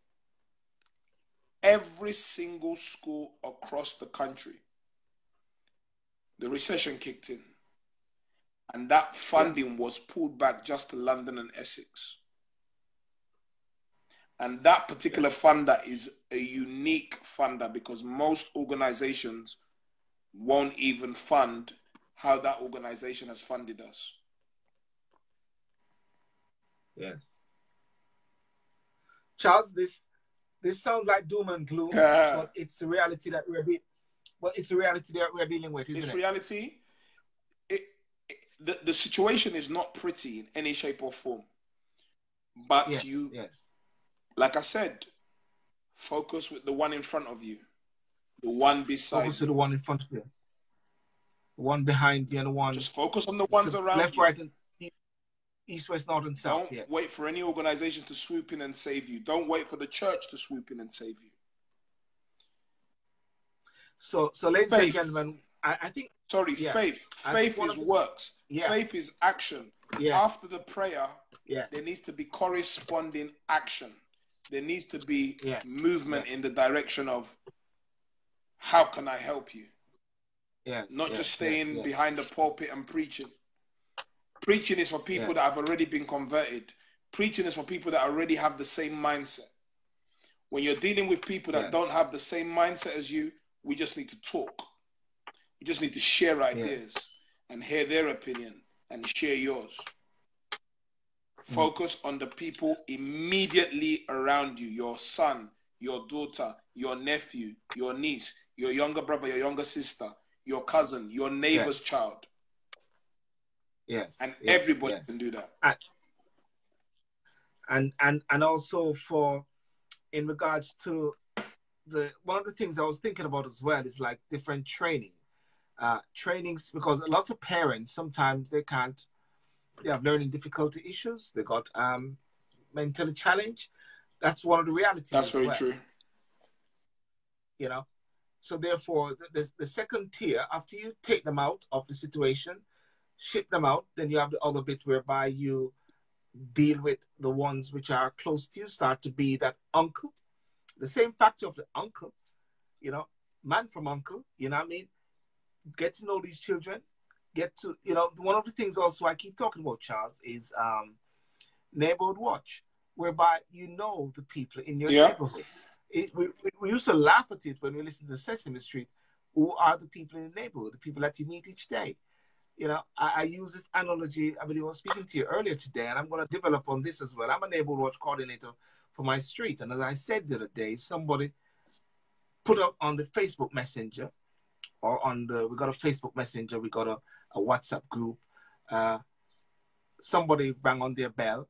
Every single school across the country. The recession kicked in. And that funding was pulled back just to London and Essex. And that particular funder is a unique funder because most organizations won't even fund how that organization has funded us. Yes. Charles, this... This sounds like doom and gloom, uh, but it's the reality that we're dealing. Well, it's the reality that we're dealing with, isn't it? It's reality. It, it, the the situation is not pretty in any shape or form. But yes, you, yes. like I said, focus with the one in front of you, the one beside. Focus you. to the one in front of you, the one behind you, and the one. Just focus on the ones around left, you. Right, and east, west, north, and south. Don't yes. wait for any organization to swoop in and save you. Don't wait for the church to swoop in and save you. So, so ladies faith. and gentlemen, I, I think... Sorry, yeah. faith. Faith is the, works. Yeah. Faith is action. Yeah. After the prayer, yeah. there needs to be corresponding action. There needs to be yes. movement yes. in the direction of how can I help you? Yes. Not yes. just staying yes. Yes. behind the pulpit and preaching. Preaching is for people yeah. that have already been converted. Preaching is for people that already have the same mindset. When you're dealing with people that yeah. don't have the same mindset as you, we just need to talk. We just need to share ideas yes. and hear their opinion and share yours. Focus mm. on the people immediately around you, your son, your daughter, your nephew, your niece, your younger brother, your younger sister, your cousin, your neighbor's yeah. child. Yes, and yes, everybody yes. can do that. And, and and and also for in regards to the one of the things I was thinking about as well is like different training, uh, trainings, because a lot of parents, sometimes they can't, they have learning difficulty issues. They got um, mental challenge. That's one of the realities. That's very well. true. You know, so therefore the, the, the second tier, after you take them out of the situation, ship them out, then you have the other bit whereby you deal with the ones which are close to you, start to be that uncle, the same factor of the uncle, you know, man from uncle, you know what I mean? Get to know these children, get to, you know, one of the things also I keep talking about, Charles, is um, neighborhood watch, whereby you know the people in your yeah. neighborhood. It, we, we used to laugh at it when we listened to Sesame Street. Who are the people in the neighborhood, the people that you meet each day? You know, I, I use this analogy. I mean, I was speaking to you earlier today, and I'm going to develop on this as well. I'm a neighborhood watch coordinator for my street. And as I said the other day, somebody put up on the Facebook Messenger or on the, we got a Facebook Messenger, we got a, a WhatsApp group. Uh, somebody rang on their bell.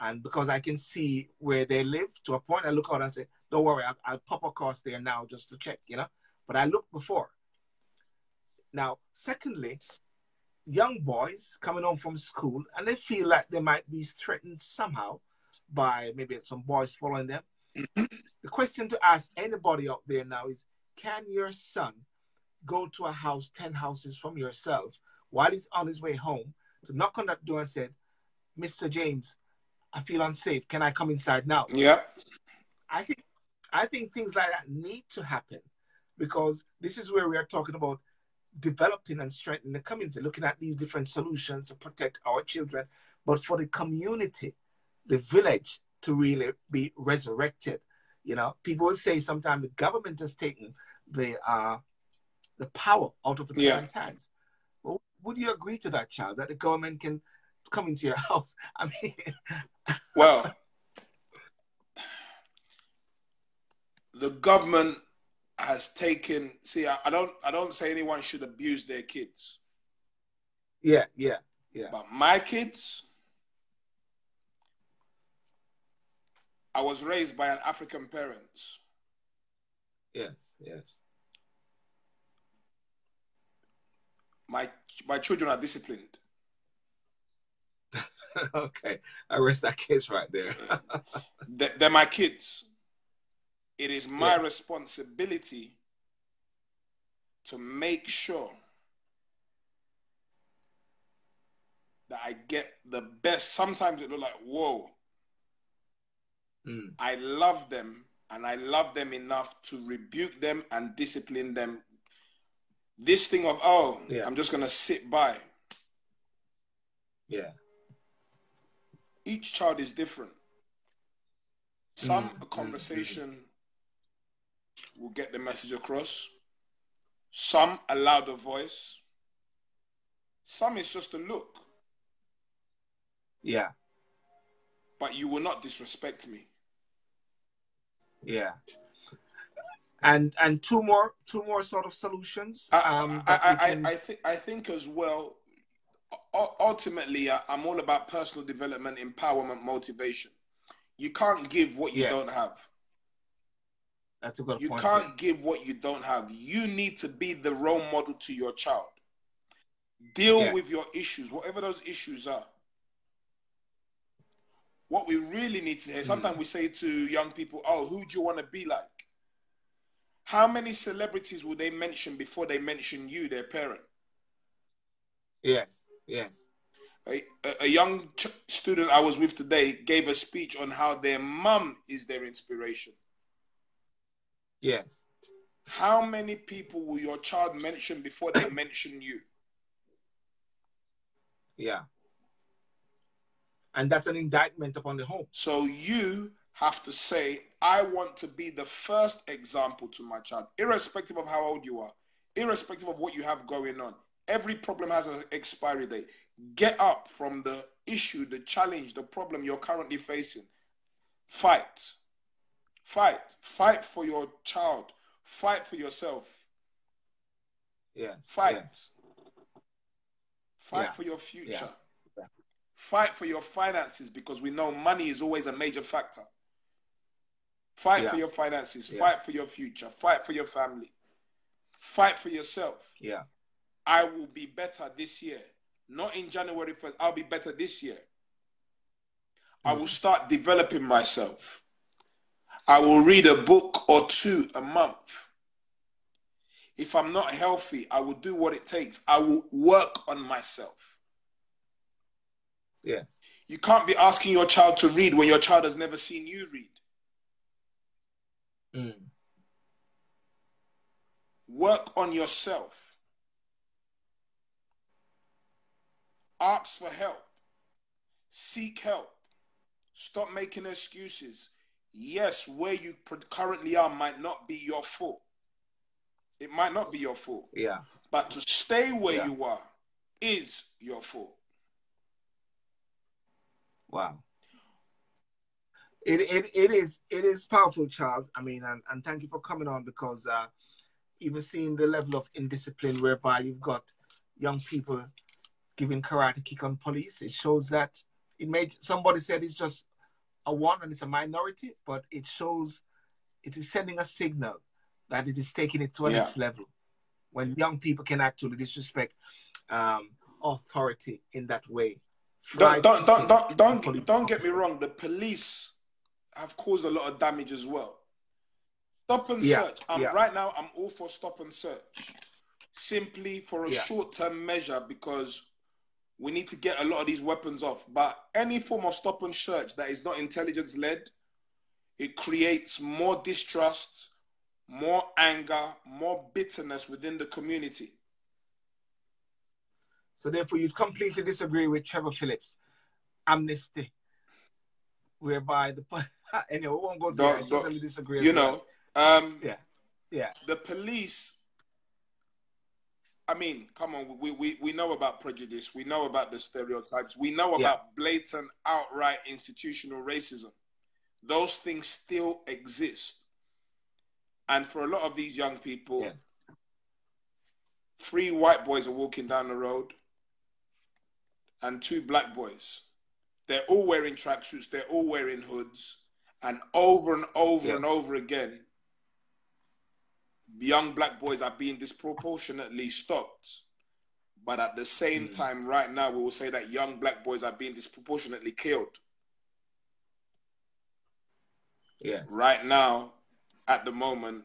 And because I can see where they live to a point, I look out and say, don't worry, I'll, I'll pop across there now just to check, you know. But I looked before. Now, secondly, young boys coming home from school and they feel like they might be threatened somehow by maybe some boys following them. The question to ask anybody out there now is, can your son go to a house ten houses from yourself while he's on his way home to knock on that door and say, Mister James, I feel unsafe. Can I come inside now? Yeah. I think, I think things like that need to happen, because this is where we are talking about developing and strengthening the community, looking at these different solutions to protect our children, but for the community, the village to really be resurrected. You know, people will say sometimes the government has taken the uh, the power out of the yeah. parents' hands. Well, would you agree to that, child? That the government can come into your house? I mean, well, the government has taken. See, I, I don't. I don't say anyone should abuse their kids. Yeah, yeah, yeah. But my kids. I was raised by an African parents. Yes, yes. My my children are disciplined. Okay, I rest that case right there. they're, they're my kids. It is my yeah. responsibility to make sure that I get the best. Sometimes it looks like, whoa. Mm. I love them, and I love them enough to rebuke them and discipline them. This thing of, oh, yeah. I'm just going to sit by. Yeah. Each child is different. Some mm. conversation mm. will get the message across. Some a louder voice. Some is just a look. Yeah. But you will not disrespect me. Yeah. And and two more two more sort of solutions. I, um, I, I, can... I, I think I think as well. Ultimately, I'm all about personal development, empowerment, motivation. You can't give what you yes. don't have. That's a good you point. You can't yeah. give what you don't have. You need to be the role model to your child. Deal yes. with your issues, whatever those issues are. What we really need to hear, sometimes mm. we say to young people, oh, who do you want to be like? How many celebrities will they mention before they mention you, their parent? Yes, yes. A, a young ch student I was with today gave a speech on how their mum is their inspiration. Yes. How many people will your child mention before they mention you? Yeah. And that's an indictment upon the home. So you have to say, I want to be the first example to my child, irrespective of how old you are, irrespective of what you have going on. Every problem has an expiry date. Get up from the issue, the challenge, the problem you're currently facing. Fight. Fight. Fight for your child. Fight for yourself. Yes. Fight. Yes. Fight yeah. for your future. Yeah. Fight for your finances, because we know money is always a major factor. Fight yeah. for your finances. Yeah. Fight for your future. Fight for your family. Fight for yourself. Yeah. I will be better this year. Not in January first. I'll be better this year. Mm. I will start developing myself. I will read a book or two a month. If I'm not healthy, I will do what it takes. I will work on myself. Yes. You can't be asking your child to read when your child has never seen you read. Mm. Work on yourself. Ask for help. Seek help. Stop making excuses. Yes, where you currently are might not be your fault. It might not be your fault. Yeah. But to stay where yeah. you are is your fault. Wow. It, it, it is it is powerful, Charles. I mean, and, and thank you for coming on, because uh, you've seen the level of indiscipline whereby you've got young people giving karate kick on police. It shows that it made, somebody said it's just a one and it's a minority, but it shows it is sending a signal that it is taking it to a yeah. next level when young people can actually disrespect um, authority in that way. Don't, don't, don't, don't, don't, don't get me wrong. The police have caused a lot of damage as well. Stop and yeah, search. Um, yeah. Right now, I'm all for stop and search. Simply for a yeah. short-term measure, because we need to get a lot of these weapons off. But any form of stop and search that is not intelligence-led, it creates more distrust, more anger, more bitterness within the community. So therefore, you completely disagree with Trevor Phillips' amnesty, whereby the... Anyway, we won't go there. No, no, disagree you know, um, yeah, yeah. The police. I mean, come on, we we we know about prejudice. We know about the stereotypes. We know about yeah. blatant, outright institutional racism. Those things still exist, and for a lot of these young people, yeah. three white boys are walking down the road, and two black boys. They're all wearing tracksuits. They're all wearing hoods. And over and over yeah. and over again, young black boys are being disproportionately stopped. But at the same mm. time, right now, we will say that young black boys are being disproportionately killed. Yes. Right now, at the moment,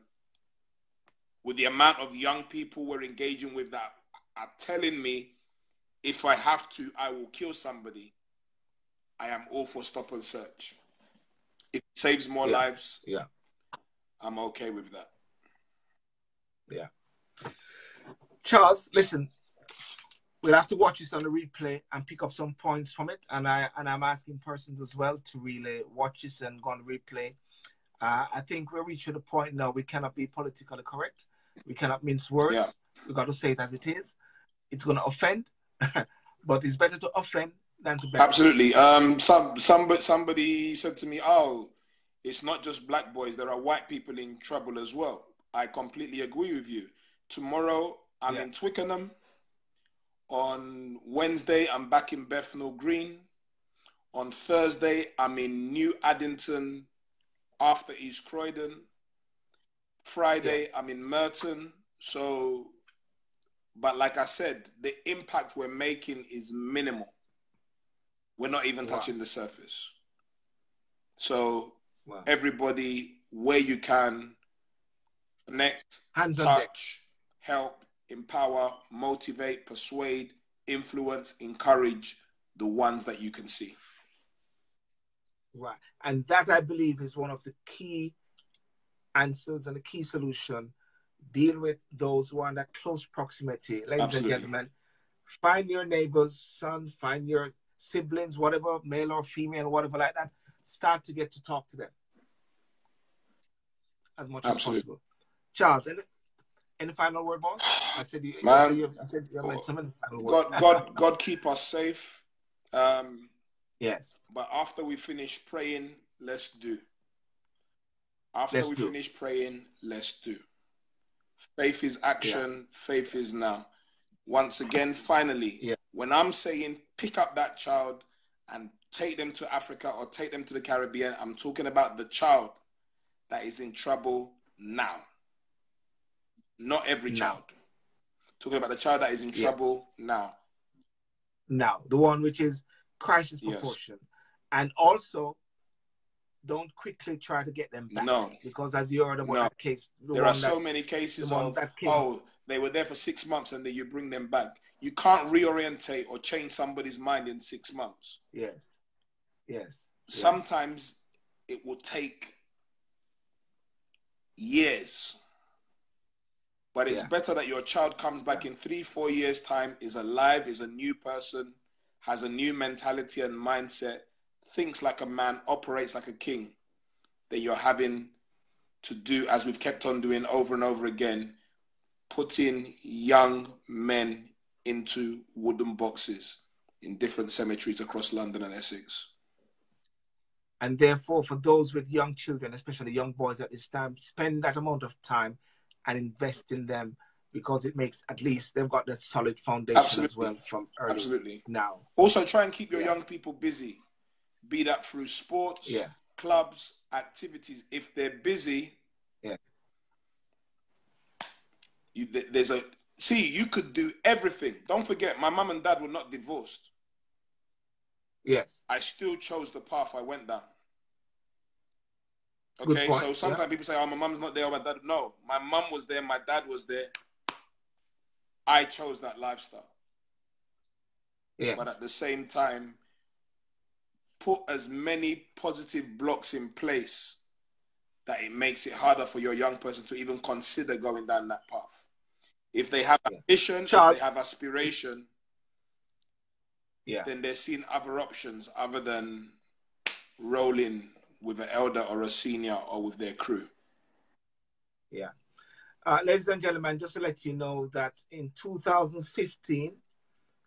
with the amount of young people we're engaging with that are telling me, if I have to, I will kill somebody, I am all for stop and search. It saves more yeah. lives. Yeah. I'm okay with that. Yeah. Charles, listen, we'll have to watch this on the replay and pick up some points from it. And, I, and I'm asking persons as well to really watch this and go on replay. Uh, I think we're reaching a point now we cannot be politically correct. We cannot mince words. Yeah. We've got to say it as it is. It's going to offend, but it's better to offend than to better. Absolutely. Um, some, some, somebody said to me, oh, it's not just black boys. There are white people in trouble as well. I completely agree with you. Tomorrow, I'm yeah. in Twickenham. On Wednesday, I'm back in Bethnal Green. On Thursday, I'm in New Addington after East Croydon. Friday, yeah. I'm in Merton. So, but like I said, the impact we're making is minimal. We're not even wow. touching the surface. So wow. everybody, where you can, connect, hands touch, help, empower, motivate, persuade, influence, encourage the ones that you can see. Right. And that, I believe, is one of the key answers and the key solution. Deal with those who are in that close proximity. Ladies Absolutely. and gentlemen, find your neighbor's son, find your siblings, whatever, male or female, whatever like that, start to get to talk to them as much Absolutely. as possible. Charles, any, any final word, boss? I said, you, Man, you said you like some God, God, God keep us safe. Um, yes. But after we finish praying, let's do. After let's we do. finish praying, let's do. Faith is action. Yeah. Faith is now. Once again, finally, yeah. when I'm saying pick up that child and take them to Africa or take them to the Caribbean, I'm talking about the child that is in trouble now. Not every now. child. Talking about the child that is in yeah. trouble now. Now, the one which is crisis proportion. Yes. And also, don't quickly try to get them back. No. Because as you are the one no. that case. The there one are so that, many cases of, oh, they were there for six months and then you bring them back. You can't reorientate or change somebody's mind in six months. Yes. Yes. Sometimes yes. it will take years. But it's yeah. better that your child comes back in three, four years' time, is alive, is a new person, has a new mentality and mindset, thinks like a man, operates like a king, that you're having to do, as we've kept on doing over and over again, putting young men into wooden boxes in different cemeteries across London and Essex. And therefore, for those with young children, especially young boys at this time, spend that amount of time and invest in them, because it makes, at least they've got that solid foundation Absolutely. as well from early Absolutely. now. Also, try and keep your yeah. young people busy, be that through sports, yeah. clubs, activities. If they're busy, yeah. you, there's a, see, you could do everything. Don't forget, my mum and dad were not divorced. Yes. I still chose the path I went down. Okay, so sometimes yeah. people say, oh, my mum's not there, oh, my dad. No, my mum was there, my dad was there. I chose that lifestyle. Yes. But at the same time, put as many positive blocks in place that it makes it harder for your young person to even consider going down that path. If they have ambition, yeah. if they have aspiration, yeah. then they're seeing other options other than rolling with an elder or a senior or with their crew. Yeah. Uh, ladies and gentlemen, just to let you know that in two thousand fifteen,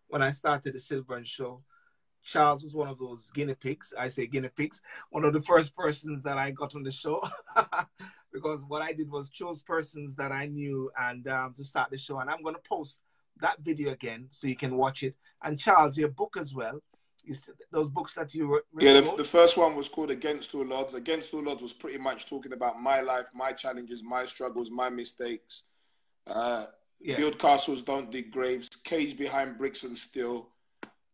when I started the Sylbourne Show, Charles was one of those guinea pigs. I say guinea pigs. One of the first persons that I got on the show because what I did was chose persons that I knew and um, to start the show. And I'm going to post that video again so you can watch it. And Charles, your book as well. You said those books that you were really yeah the, the first one was called Against Two Lords. Against Two Lords was pretty much talking about my life, my challenges, my struggles, my mistakes. Uh, yes. Build Castles, Don't Dig Graves, Cage Behind Bricks and Steel,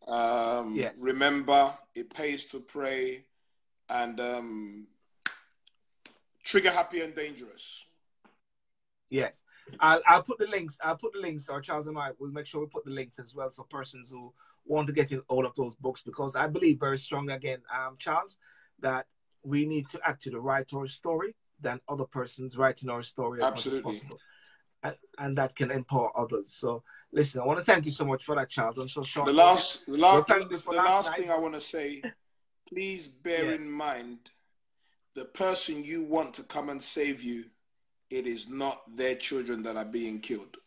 um, yes. Remember, It Pays to Pray, and um, Trigger Happy and Dangerous. Yes, I'll, I'll put the links. I'll put the links, or Charles and I will make sure we put the links as well, so persons who want to get in all of those books, because I believe very strongly again, um, Charles, that we need to actually write our story than other persons writing our story as Absolutely. much as possible. And, and that can empower others. So listen, I want to thank you so much for that, Charles. I'm so sorry. The last, the last, the last, the last thing I want to say, please bear yes. in mind, the person you want to come and save you, it is not their children that are being killed.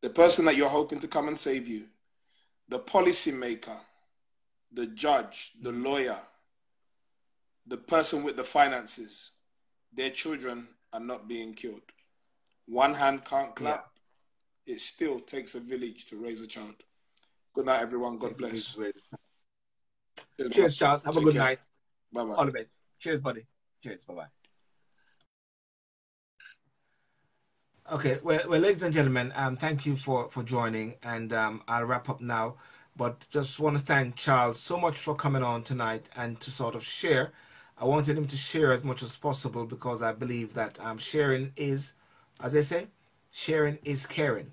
The person that you're hoping to come and save you, the policymaker, the judge, the lawyer, the person with the finances, their children are not being killed. One hand can't clap. Yeah. It still takes a village to raise a child. Good night, everyone. God bless. Cheers, Cheers Charles. Have Take a good care. night. Bye-bye. All the best. Cheers, buddy. Cheers. Bye-bye. Okay, well, well, ladies and gentlemen, um, thank you for, for joining, and um, I'll wrap up now. But just want to thank Charles so much for coming on tonight and to sort of share. I wanted him to share as much as possible, because I believe that um, sharing is, as they say, sharing is caring.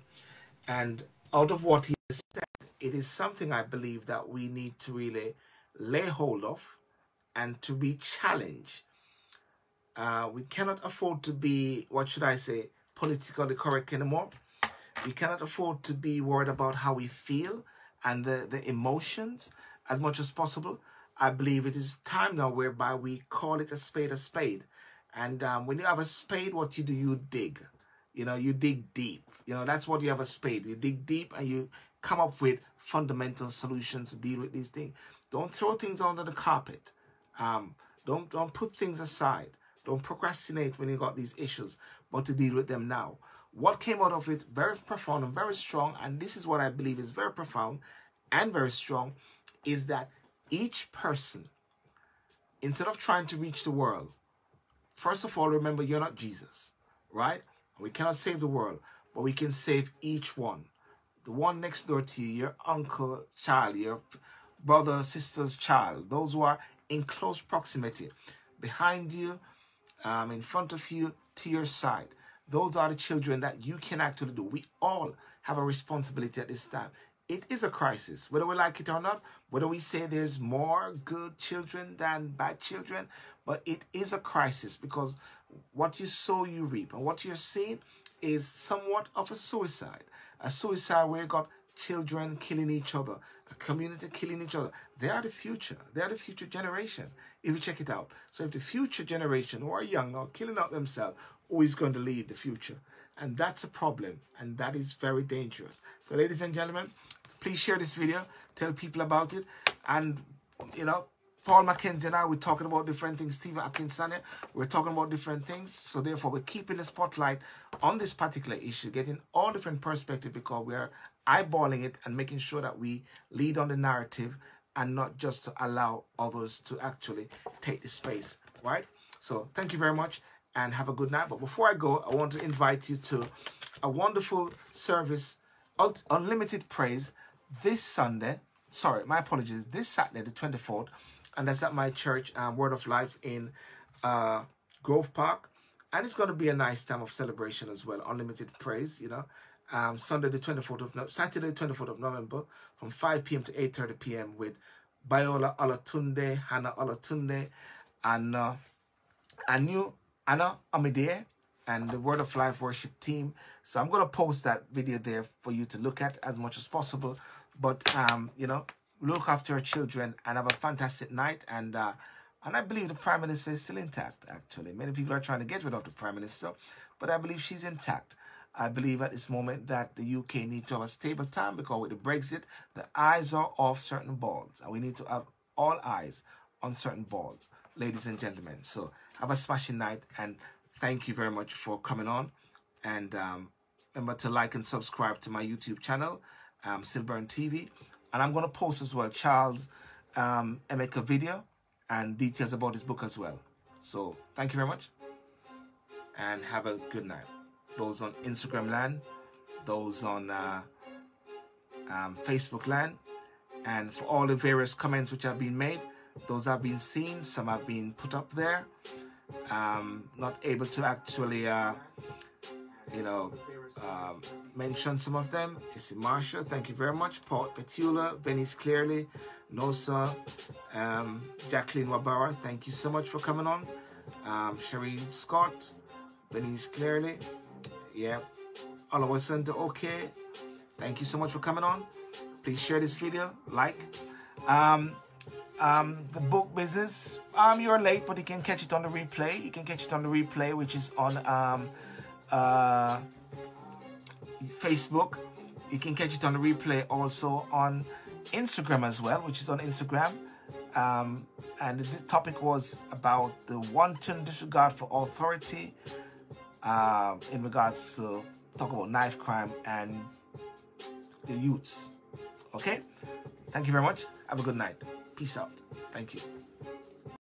And out of what he said, it is something I believe that we need to really lay hold of and to be challenged. Uh, we cannot afford to be, what should I say, politically correct anymore. We cannot afford to be worried about how we feel and the, the emotions as much as possible. I believe it is time now whereby we call it a spade a spade. And um, when you have a spade, what you do, you dig. You know, you dig deep. You know, that's what you have a spade. You dig deep and you come up with fundamental solutions to deal with these things. Don't throw things under the carpet. Um, don't, don't put things aside. Don't procrastinate when you got these issues, but to deal with them now. What came out of it, very profound and very strong, and this is what I believe is very profound and very strong, is that each person, instead of trying to reach the world, First of all, remember, you're not Jesus, right? We cannot save the world, but we can save each one. The one next door to you, your uncle, child, your brother, sister's child, those who are in close proximity, behind you, um, in front of you, to your side. Those are the children that you can actually do. We all have a responsibility at this time. It is a crisis, whether we like it or not, whether we say there's more good children than bad children, but it is a crisis because what you sow, you reap. And what you're seeing is somewhat of a suicide, a suicide where you got children killing each other, a community killing each other. They are the future. They are the future generation, if you check it out. So if the future generation who are young are killing out themselves, who is going to lead the future? And that's a problem, and that is very dangerous. So ladies and gentlemen, please share this video, tell people about it. And, you know, Paul McKenzie and I, we're talking about different things. Stephen Akinsanya, we're talking about different things. So therefore, we're keeping the spotlight on this particular issue, getting all different perspectives because we're eyeballing it and making sure that we lead on the narrative and not just to allow others to actually take the space, right? So thank you very much and have a good night. But before I go, I want to invite you to a wonderful service, Unlimited Praise, this Sunday, sorry, my apologies, this Saturday, the twenty-fourth, and that's at my church, um, Word of Life in uh, Grove Park, and it's going to be a nice time of celebration as well, Unlimited Praise, you know, um, Sunday the twenty-fourth of no Saturday the twenty-fourth of November, from five p m to eight thirty p m with Biola Alatunde, Hannah Alatunde, and uh, a new Anna Amideh and the Word of Life worship team. So I'm going to post that video there for you to look at as much as possible. But, um, you know, look after your children and have a fantastic night. And uh, and I believe the Prime Minister is still intact, actually. Many people are trying to get rid of the Prime Minister, but I believe she's intact. I believe at this moment that the U K need to have a stable time because with the Brexit, the eyes are off certain balls. And we need to have all eyes on certain balls, ladies and gentlemen. So have a smashing night, and thank you very much for coming on. And um, remember to like and subscribe to my YouTube channel, um, Sylbourne T V. And I'm going to post as well Charles um, Emeka video and details about his book as well. So thank you very much and have a good night. Those on Instagram land, those on uh, um, Facebook land, and for all the various comments which have been made, those have been seen, some have been put up there. Um, not able to actually, uh, you know, uh, mention some of them. It's Marsha, thank you very much. Paul Petula, Venice Clearly, Nosa, um, Jacqueline Wabara, thank you so much for coming on. Um, Shereen Scott, Venice Clearly, yeah. All of us under okay. Thank you so much for coming on. Please share this video, like. Um, Um, the book business, um, you're late, but you can catch it on the replay. You can catch it on the replay, which is on um, uh, Facebook. You can catch it on the replay also on Instagram as well, which is on Instagram. Um, and the topic was about the wanton disregard for authority uh, in regards to talk about knife crime and the youths. Okay? Thank you very much. Have a good night. Peace out. Thank you.